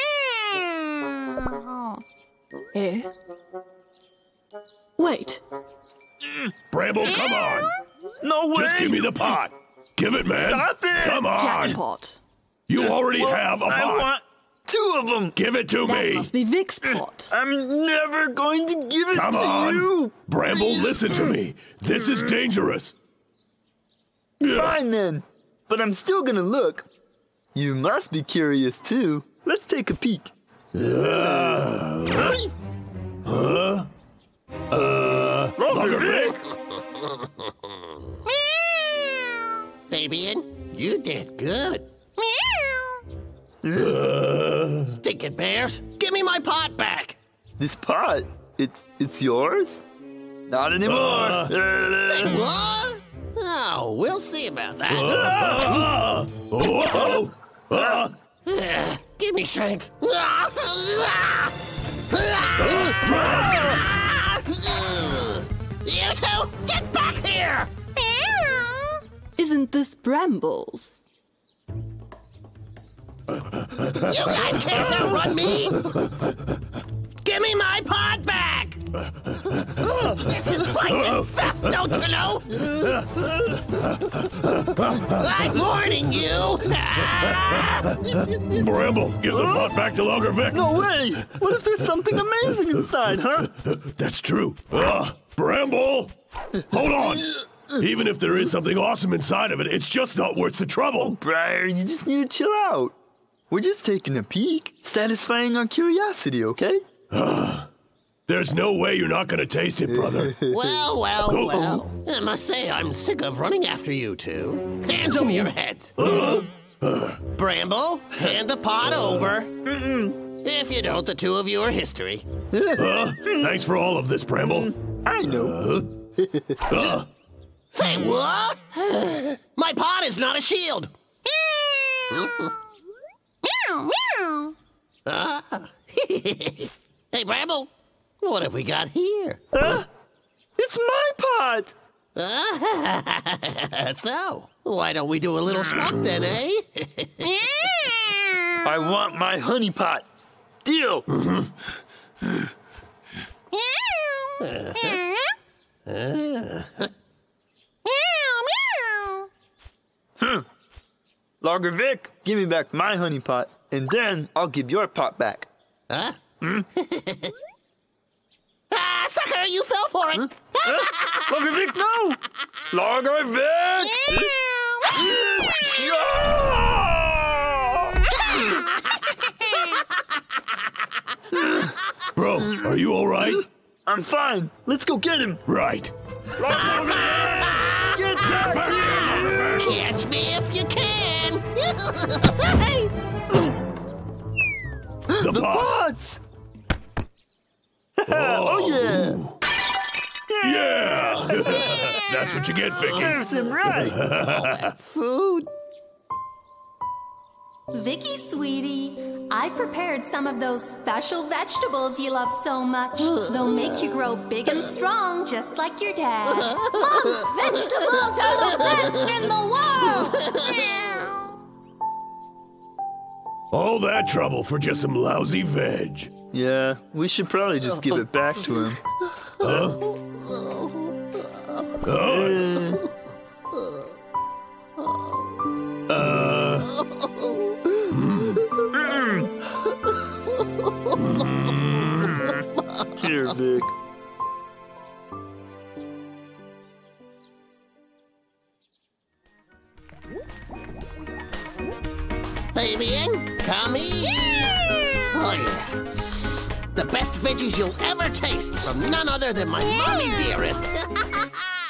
Wait. Bramble, come on. No way. Just give me the pot. Give it, man. Stop it. Come on. Jackpot. You already well, have a pot. I want two of them. Give it to that me. That must be Vic's pot. I'm never going to give it come to on. You. Bramble, listen to me. This is dangerous. Fine then, but I'm still gonna look. You must be curious too. Let's take a peek. Uh, huh? Uh, Logger Vic? Fabian, you did good. Uh, Stinking bears, give me my pot back. This pot? It's, it's yours? Not anymore. Uh, Say what? Oh, we'll see about that. Uh, uh, uh, uh, uh, uh, give me strength. You two, get back here! Isn't this Bramble's? You guys can't outrun me! Give me my pod back! This is blatant theft, don't you know? I'm warning you! Bramble, give the pot back to Logger Vic! No way! What if there's something amazing inside, huh? That's true. Uh, Bramble! Hold on! Even if there is something awesome inside of it, it's just not worth the trouble. Oh, Briar, you just need to chill out. We're just taking a peek, satisfying our curiosity, okay? There's no way you're not gonna taste it, brother. Well, well, oh. well. I must say, I'm sick of running after you two. Hands over your heads. Uh, uh, Bramble, hand the pot uh, over. Mm-mm. If you don't, the two of you are history. Uh, thanks for all of this, Bramble. I know. Uh, uh. Say what? My pot is not a shield. Meow. Meow, meow. Ah. Hey, Bramble. What have we got here? Uh, it's my pot! So, why don't we do a little swap then, eh? I want my honey pot. Deal! Mm-hmm. uh-huh. uh-huh. huh. Logger Vic, give me back my honey pot, and then I'll give your pot back. Huh? Hmm? Ah, sucker, you fell for it! Huh? Logger Vic, no! Logger Vic! Bro, are you alright? I'm fine. Let's go get him. Right. Logger Vic! Get back here! Catch me if you can! The, the pots! pots. Oh, oh yeah. Yeah. Yeah. Yeah! That's what you get, Vicky. Serves him right. All that food. Vicky, sweetie, I've prepared some of those special vegetables you love so much. They'll make you grow big and strong, just like your dad. Mom's vegetables are the best in the world! Yeah. All that trouble for just some lousy veg. Yeah, we should probably just give it back to him. Huh? Oh. Cheers, Vic. Fabian, come in. Yeah. Oh, yeah. The best veggies you'll ever taste from none other than my yeah. mommy dearest.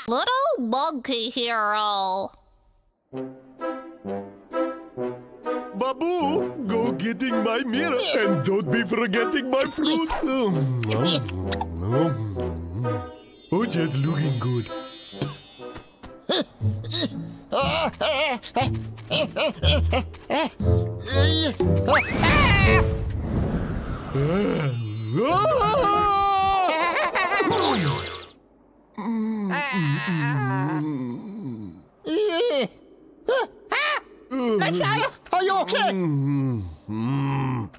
Little monkey hero. Babu, go getting my mirror and don't be forgetting my fruit. Oh, just looking good. Messiah, are you okay?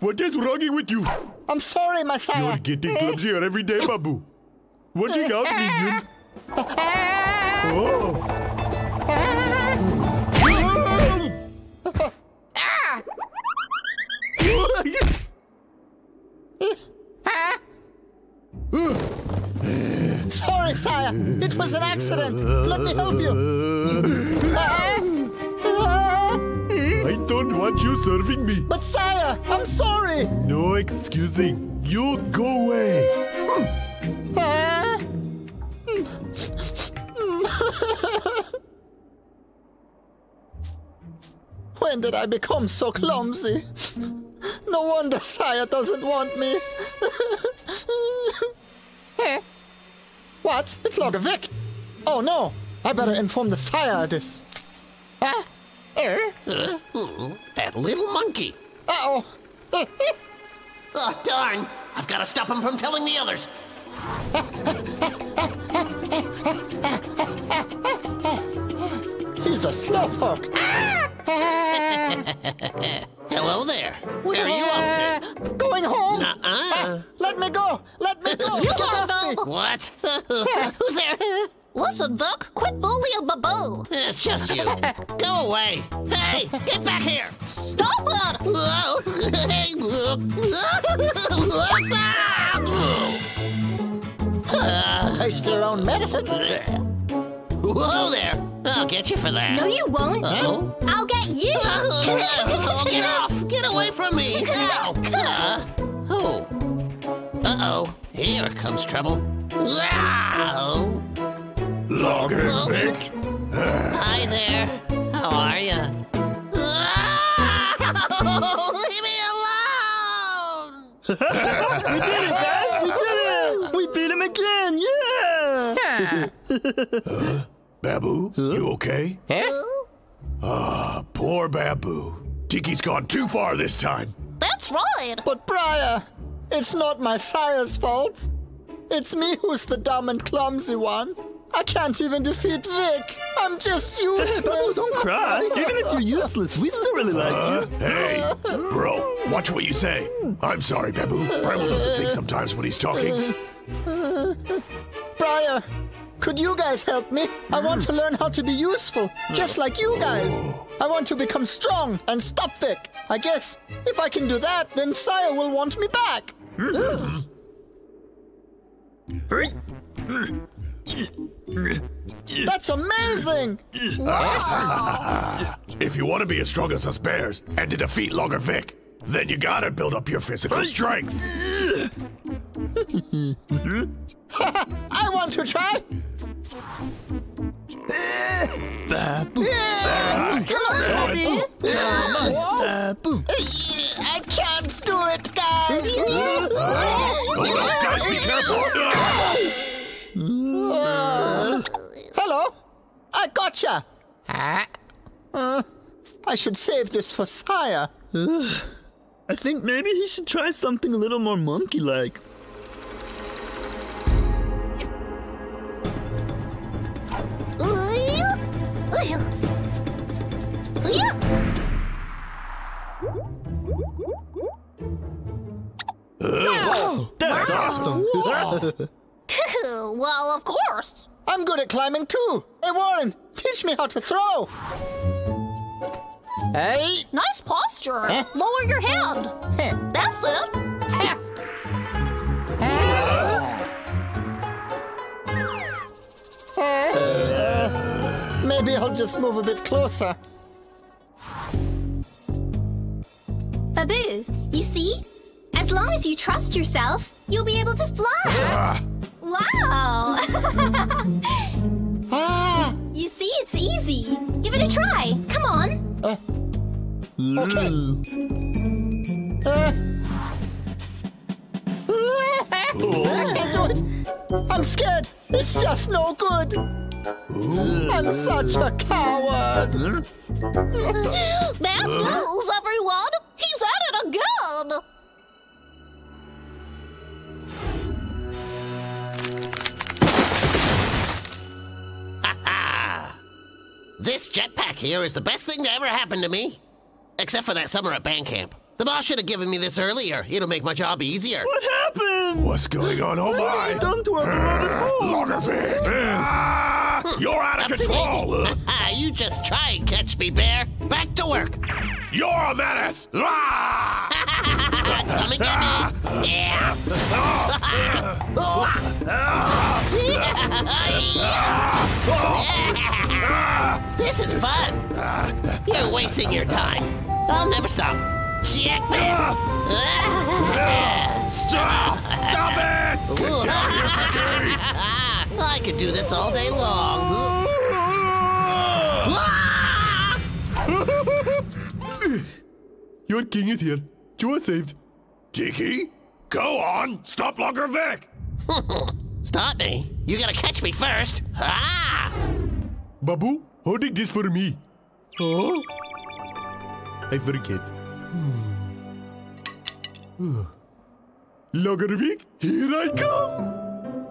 What is wrong with you? I'm sorry, Messiah. You're getting clumsier every day, Babu. What do you got, Minion? Oh. Sorry, Sire. It was an accident. Let me help you. I don't want you serving me. But, Sire, I'm sorry. No excusing. You go away. When did I become so clumsy? No wonder Sire doesn't want me. What? It's Logger Vic. Oh no! I better inform the Sire of this. Ah, er, uh, that little monkey. Uh oh. Oh darn! I've got to stop him from telling the others. He's a slowpoke. Hello there. Where are you up to? Going home. Uh-uh. Ah, let me go. Let me go. You gotta go. What? Who's there? Listen, Vic. Quit bullying Babu. It's just you. Go away. Hey, get back here. Stop it. uh, I still own medicine. Whoa there. I'll get you for that. No, you won't. Uh-oh. I'll get you. Oh, get off. Get away from me. Ow. Uh, oh. Uh-oh. Here comes trouble. Ow. Logger Vic. Hi there. How are you? Leave me alone. We did it, guys. We did it. We beat him again. Yeah. Huh? Babu, huh? You okay? Huh? Ah, poor Babu. Tiki's gone too far this time. That's right. But Briar, it's not my sire's fault. It's me who's the dumb and clumsy one. I can't even defeat Vic. I'm just useless. Babu, don't cry. Even if you're useless, we still really like uh, you. Hey, bro, watch what you say. I'm sorry, Babu. Bramble doesn't think sometimes when he's talking. Briar. Could you guys help me? I want to learn how to be useful, just like you guys. I want to become strong and stop Vic. I guess if I can do that, then Sire will want me back. That's amazing! Wow. If you want to be as strong as us bears and to defeat Logger Vic, then you gotta build up your physical strength. I want to try. Babu, I can't do it, guys. Guys, be careful. Uh, hello, I gotcha. Uh, I should save this for Sire. I think maybe he should try something a little more monkey-like. Oh, that's awesome! Well, of course! I'm good at climbing too! Hey, Warren, teach me how to throw! Hey! Nice posture! Eh? Lower your hand! Eh. That's it! Eh. Eh. I'll just move a bit closer. Babu, you see? As long as you trust yourself, you'll be able to fly. Uh. Wow! Ah. You see, it's easy. Give it a try. Come on. Uh. Okay. Uh. I can't do it. I'm scared. It's just no good. I'm such a coward. Bad news, everyone. He's at it again. Ha ha! This jetpack here is the best thing that ever happened to me. Except for that summer at band camp. The boss should have given me this earlier. It'll make my job easier. What happened? What's going on? Oh my! Don't worry about it. Logger Vic! Ah, you're out of Up control! You just try and catch me, Bear. Back to work. You're a menace! Ah! Coming at me! Yeah! This is fun. You're wasting your time. I'll never stop. Check this! Uh, Stop! Stop it! Get down here, Tiki! I could do this all day long. Your king is here. You are saved. Tiki? Go on! Stop Logger Vic! Stop me? You gotta catch me first! Ah! Babu, holding this for me. Oh? I forget. Hmm. Logger Vic, here I come!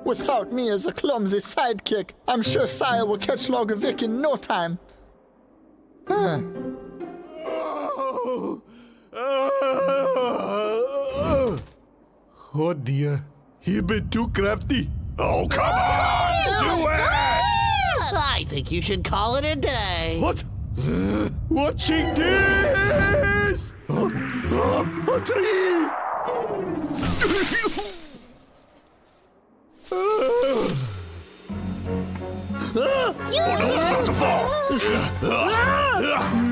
Without me as a clumsy sidekick, I'm sure Sire will catch Logger Vic in no time. Huh. Oh, oh, oh dear, he been too crafty. Oh, come on! Do it! I think you should call it a day. What? Watching this! Uh, uh, a tree! uh, oh no, it's about to fall!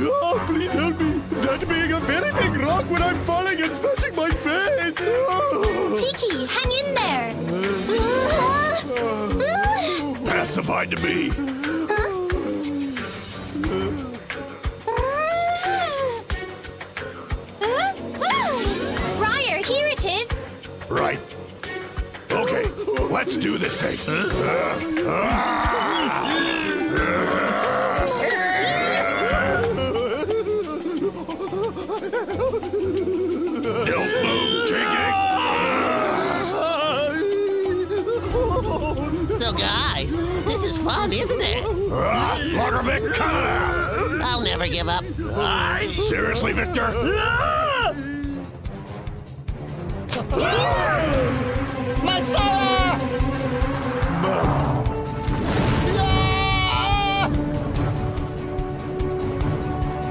Oh, please help me! That being a very big rock when I'm falling and smashing my face! Tiki, hang in there! Uh, uh, pacified to me! Right. Okay, let's do this thing. Don't move, Tiki. So, guys, this is fun, isn't it? Logger Vic, come on! I'll never give up. Uh, seriously, Victor? My Sarah! No.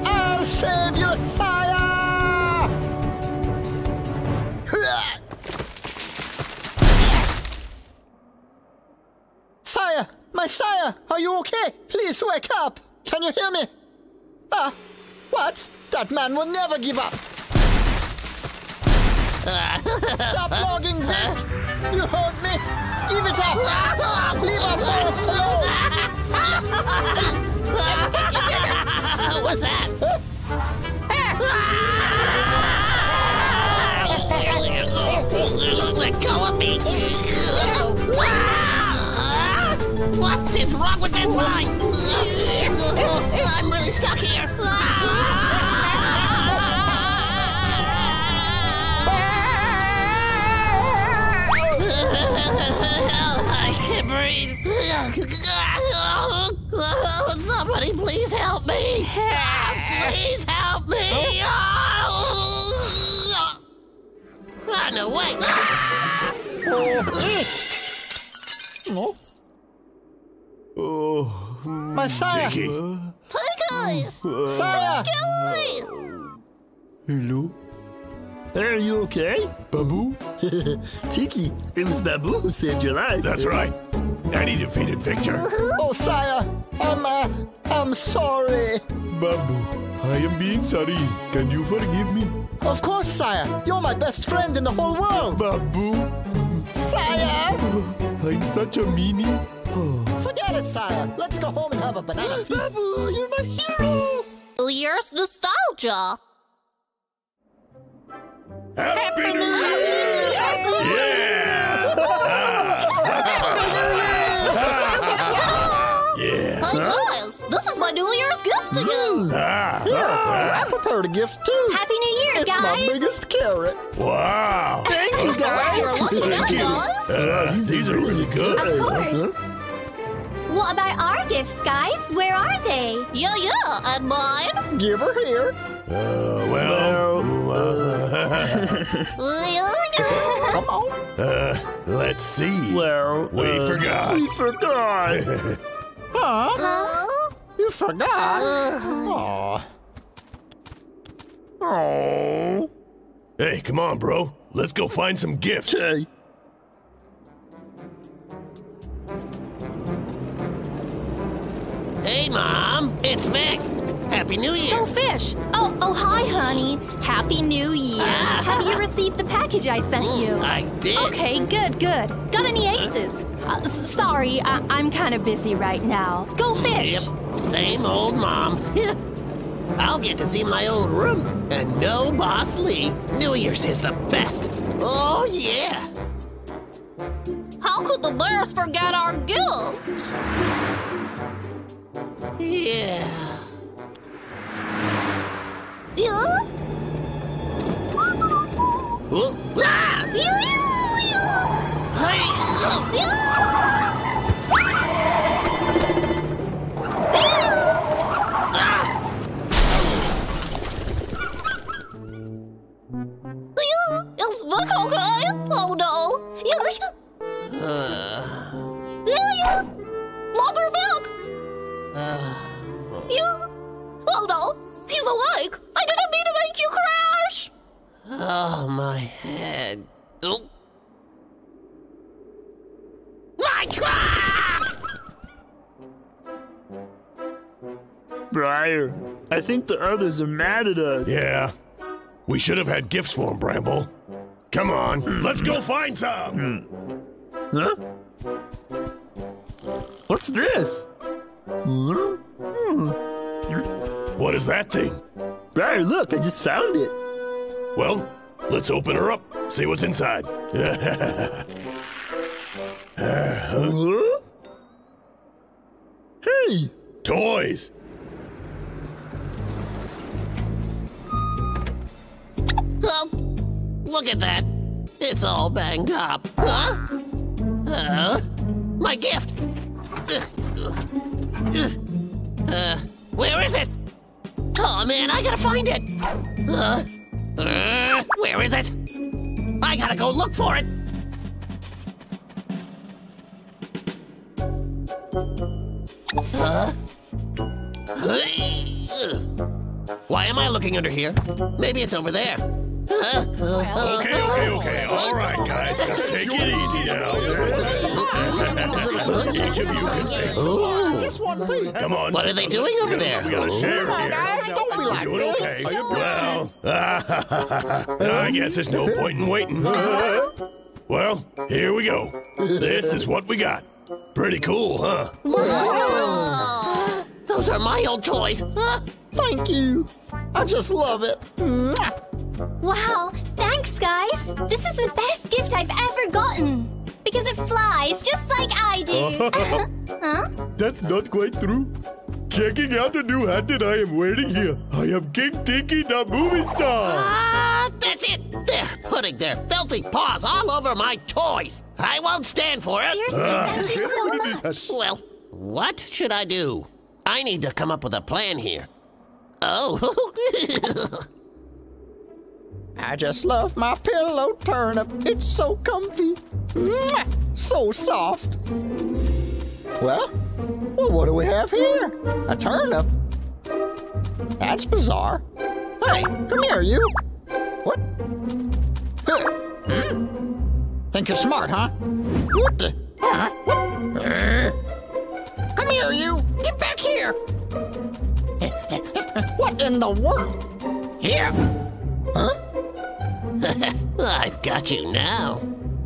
I'll save your Sarah! Sire, my Sire, are you okay? Please wake up. Can you hear me? Ah, what? That man will never give up. Stop logging, Vic! You heard me! Give it up! Leave our forest alone! What's that? Let go of me! What is wrong with that line? I'm really stuck here! I can't breathe. Oh, somebody, please help me. Oh, please help me. Oh, oh no, wait. Oh. Oh. My Sire. Tiki. Tiki. Sire. Hello. Are you okay? Babu? Tiki, it was Babu who saved your life. That's right. and he defeated Victor. Oh, sire, I'm, uh, I'm sorry. Babu, I am being sorry. Can you forgive me? Of course, sire. You're my best friend in the whole world. Babu. Sire. I'm such a meanie. Oh. Forget it, sire. Let's go home and have a banana feast. Babu, you're my hero. Year's nostalgia. Happy New Year! Yeah! Happy New Year! Yeah! Hey guys, this is my New Year's gift to you. Ah, yeah, I prepared a gift too. Happy New Year, it's guys! It's my biggest carrot. Wow! Thank you, guys. You're lucky Thank you. guys. Uh, these are really good. Of course. Huh? What about our gifts, guys? Where are they? Yeah, yeah, and mine? Give her here. Uh, well... No. Uh, Come on. Uh, let's see. Well, we uh, forgot. We forgot. huh? Uh, you forgot? Aww. Uh, Aww. Hey, come on, bro. Let's go find some gifts. Okay. Hey, Mom, it's Vic. Happy New Year. Oh, Fish. Oh, oh, hi, honey. Happy New Year. Ah. Have you received the package I sent you? I did. Okay, good, good. Got any aces? Uh, sorry, I I'm kind of busy right now. Go, Fish. Yep, same old Mom. I'll get to see my old room. And no, Boss Lee, New Year's is the best. Oh, yeah. How could the bears forget our gifts? Yeah. Yeah. Whoa. Ah! Yeah, yeah, yeah. Hey. Yeah. Yeah. Ah. Yeah. It's Vic, okay? Oh no. Yeah. Uh. Yeah, yeah. Logger Vic. Uh, you? Oh no, he's awake. I didn't mean to make you crash. Oh, my head. Oh. My truck! Briar, I think the others are mad at us. Yeah, we should have had gifts for him, Bramble. Come on, mm. let's go find some. Mm. Huh? What's this? What is that thing? Briar, look, I just found it. Well, let's open her up, see what's inside. uh-huh. Hey! Toys! Oh, look at that. It's all banged up. Huh? Uh, my gift! Uh, where is it? Oh man, I gotta find it! Uh, uh, where is it? I gotta go look for it! Huh? Why am I looking under here? Maybe it's over there. Uh, uh, okay, okay, okay. All right, guys. Take it easy now. Each of you can take one. Come on. What are they doing over there? We gotta share. Come on, guys. Don't be like this. Okay. Well, I guess there's no point in waiting. Well, here we go. This is what we got. Pretty cool, huh? Wow. Those are my old toys. Thank you. I just love it. Wow, thanks, guys. This is the best gift I've ever gotten. Because it flies, just like I do. huh? That's not quite true. Checking out the new hat that I am wearing here. I am King Tiki, the movie star. Ah, that's it. They're putting their filthy paws all over my toys. I won't stand for it. Seriously, thank you so much. Well, what should I do? I need to come up with a plan here. Oh. I just love my pillow turnip. It's so comfy. Mwah! So soft. Well, well, what do we have here? A turnip? That's bizarre. Hey, come here, you. What? Huh. Think you're smart, huh? What the? Huh? Uh. Come here, you! Get back here! What in the world? Here! Huh? I've got you now.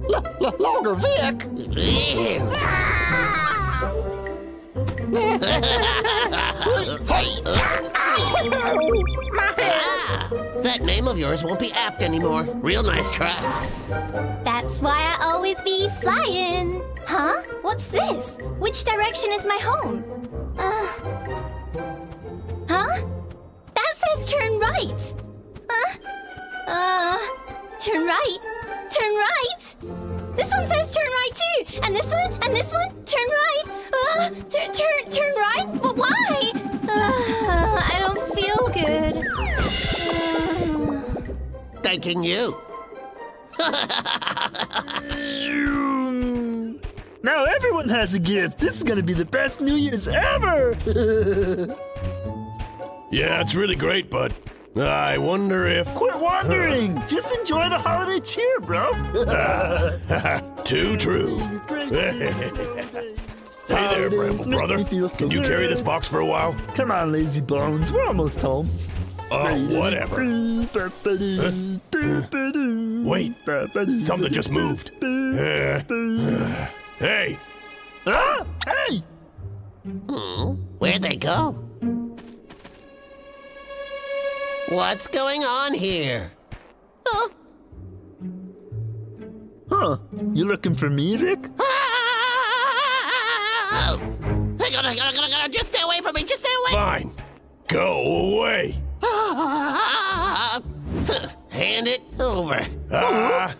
Logger Vic! Ah, that name of yours won't be apt anymore. Real nice try. That's why I always be flying. Huh? What's this? Which direction is my home? Uh, huh? That says turn right. Huh? Uh, turn right. Turn right. This one says turn right too, and this one, and this one, turn right. Uh, turn, turn, turn right. But why? Uh, I don't feel good. Uh... Thanking you. Now everyone has a gift. This is gonna be the best New Year's ever. Yeah, it's really great, bud. I wonder if... Quit wandering! Uh, Just enjoy the holiday cheer, bro! uh, too true. Hey there, Bramble brother. Can you carry this box for a while? Come on, lazy bones. We're almost home. Oh, whatever. Wait. Something just moved. Hey! Ah! Hey! Hmm, where'd they go? What's going on here? Huh? Huh? You looking for me, Vic? Ah! Oh. I gotta, gotta, gotta, gotta. Just stay away from me. Just stay away. Fine. Go away. Ah! Hand it over. Ah.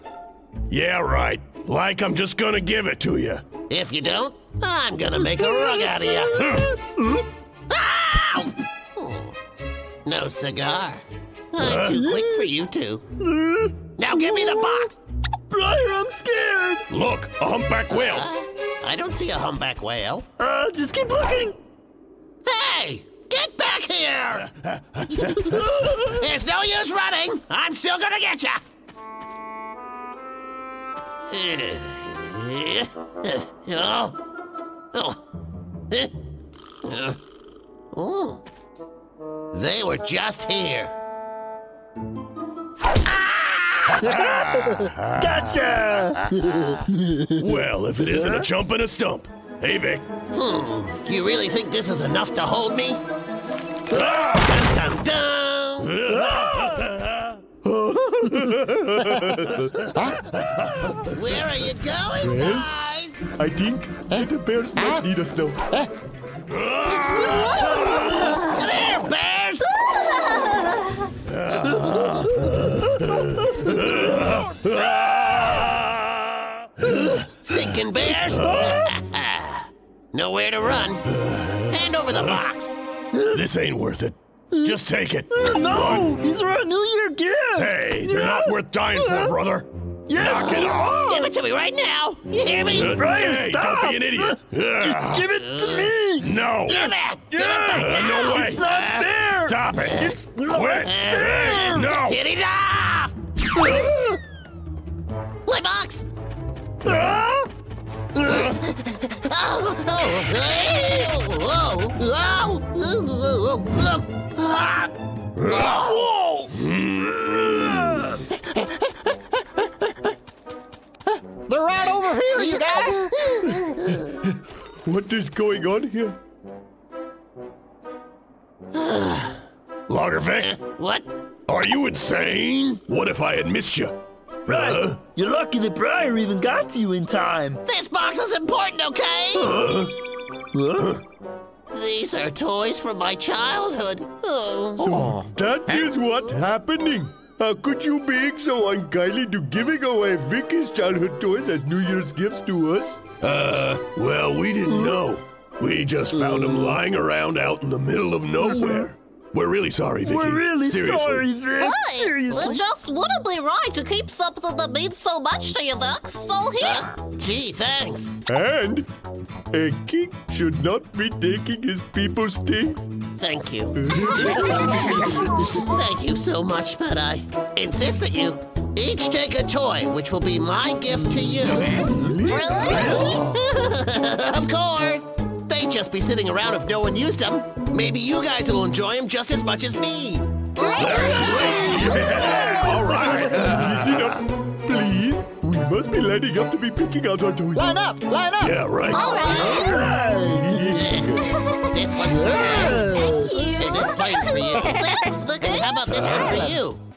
Yeah, right. Like I'm just gonna give it to you. If you don't, I'm gonna make a rug out of you. Ow! No cigar. I'm too quick for you two. Now give me the box! Briar, I'm scared! Look, a humpback whale! Uh, I don't see a humpback whale. Uh, just keep looking! Hey! Get back here! There's no use running! I'm still gonna get ya! Oh. Oh. Oh. They were just here. Ah! Gotcha! Well, if it isn't a jump and a stump. Hey, Vic. Hmm, you really think this is enough to hold me? Dun, dun, dun. Where are you going, guys? I think that the bears might huh? need us now. Come here, bear! Stinking bears! Nowhere to run. Hand over the box. This ain't worth it. Just take it. No! Run. These are our New Year gifts! Hey, they're not worth dying for, brother. Yes. Knock it off! Give it to me right now! You hear me? Uh, Brian, hey, stop! Don't be an idiot! Uh, give it to me! No! Give it! Give it back uh, now. No way! It's not uh, fair! Stop it! It's not Quit. fair! Uh, no! Titty off! My box! Uh, uh, oh! Oh! Oh! Oh! Oh! Oh! Ah! Oh! They're right over here, you guys! What is going on here? Logger Vic? What? Are you insane? What if I had missed you? Right. Uh, You're lucky that Briar even got to you in time. This box is important, okay? Uh, uh, These are toys from my childhood. Oh. So that is what's happening. How could you be so unkindly to giving away Vicky's childhood toys as New Year's gifts to us? Uh, well, we didn't know. We just found them lying around out in the middle of nowhere. We're really sorry, Vicky. We're really Seriously. sorry, Vic. Hey, Seriously. It just wouldn't be right to keep something that means so much to you, Vic. So here. Uh, gee, thanks. And a king should not be taking his people's things. Thank you. Thank you so much, but I insist that you Each take a toy, which will be my gift to you. Really? Of course. They'd just be sitting around if no one used them. Maybe you guys will enjoy them just as much as me. All right. Uh, please, we must be lining up to be picking out our toys. Line up, line up. Yeah, right. All right. All right. This one's for you. Thank you. And this plane's for you. How about this one for you?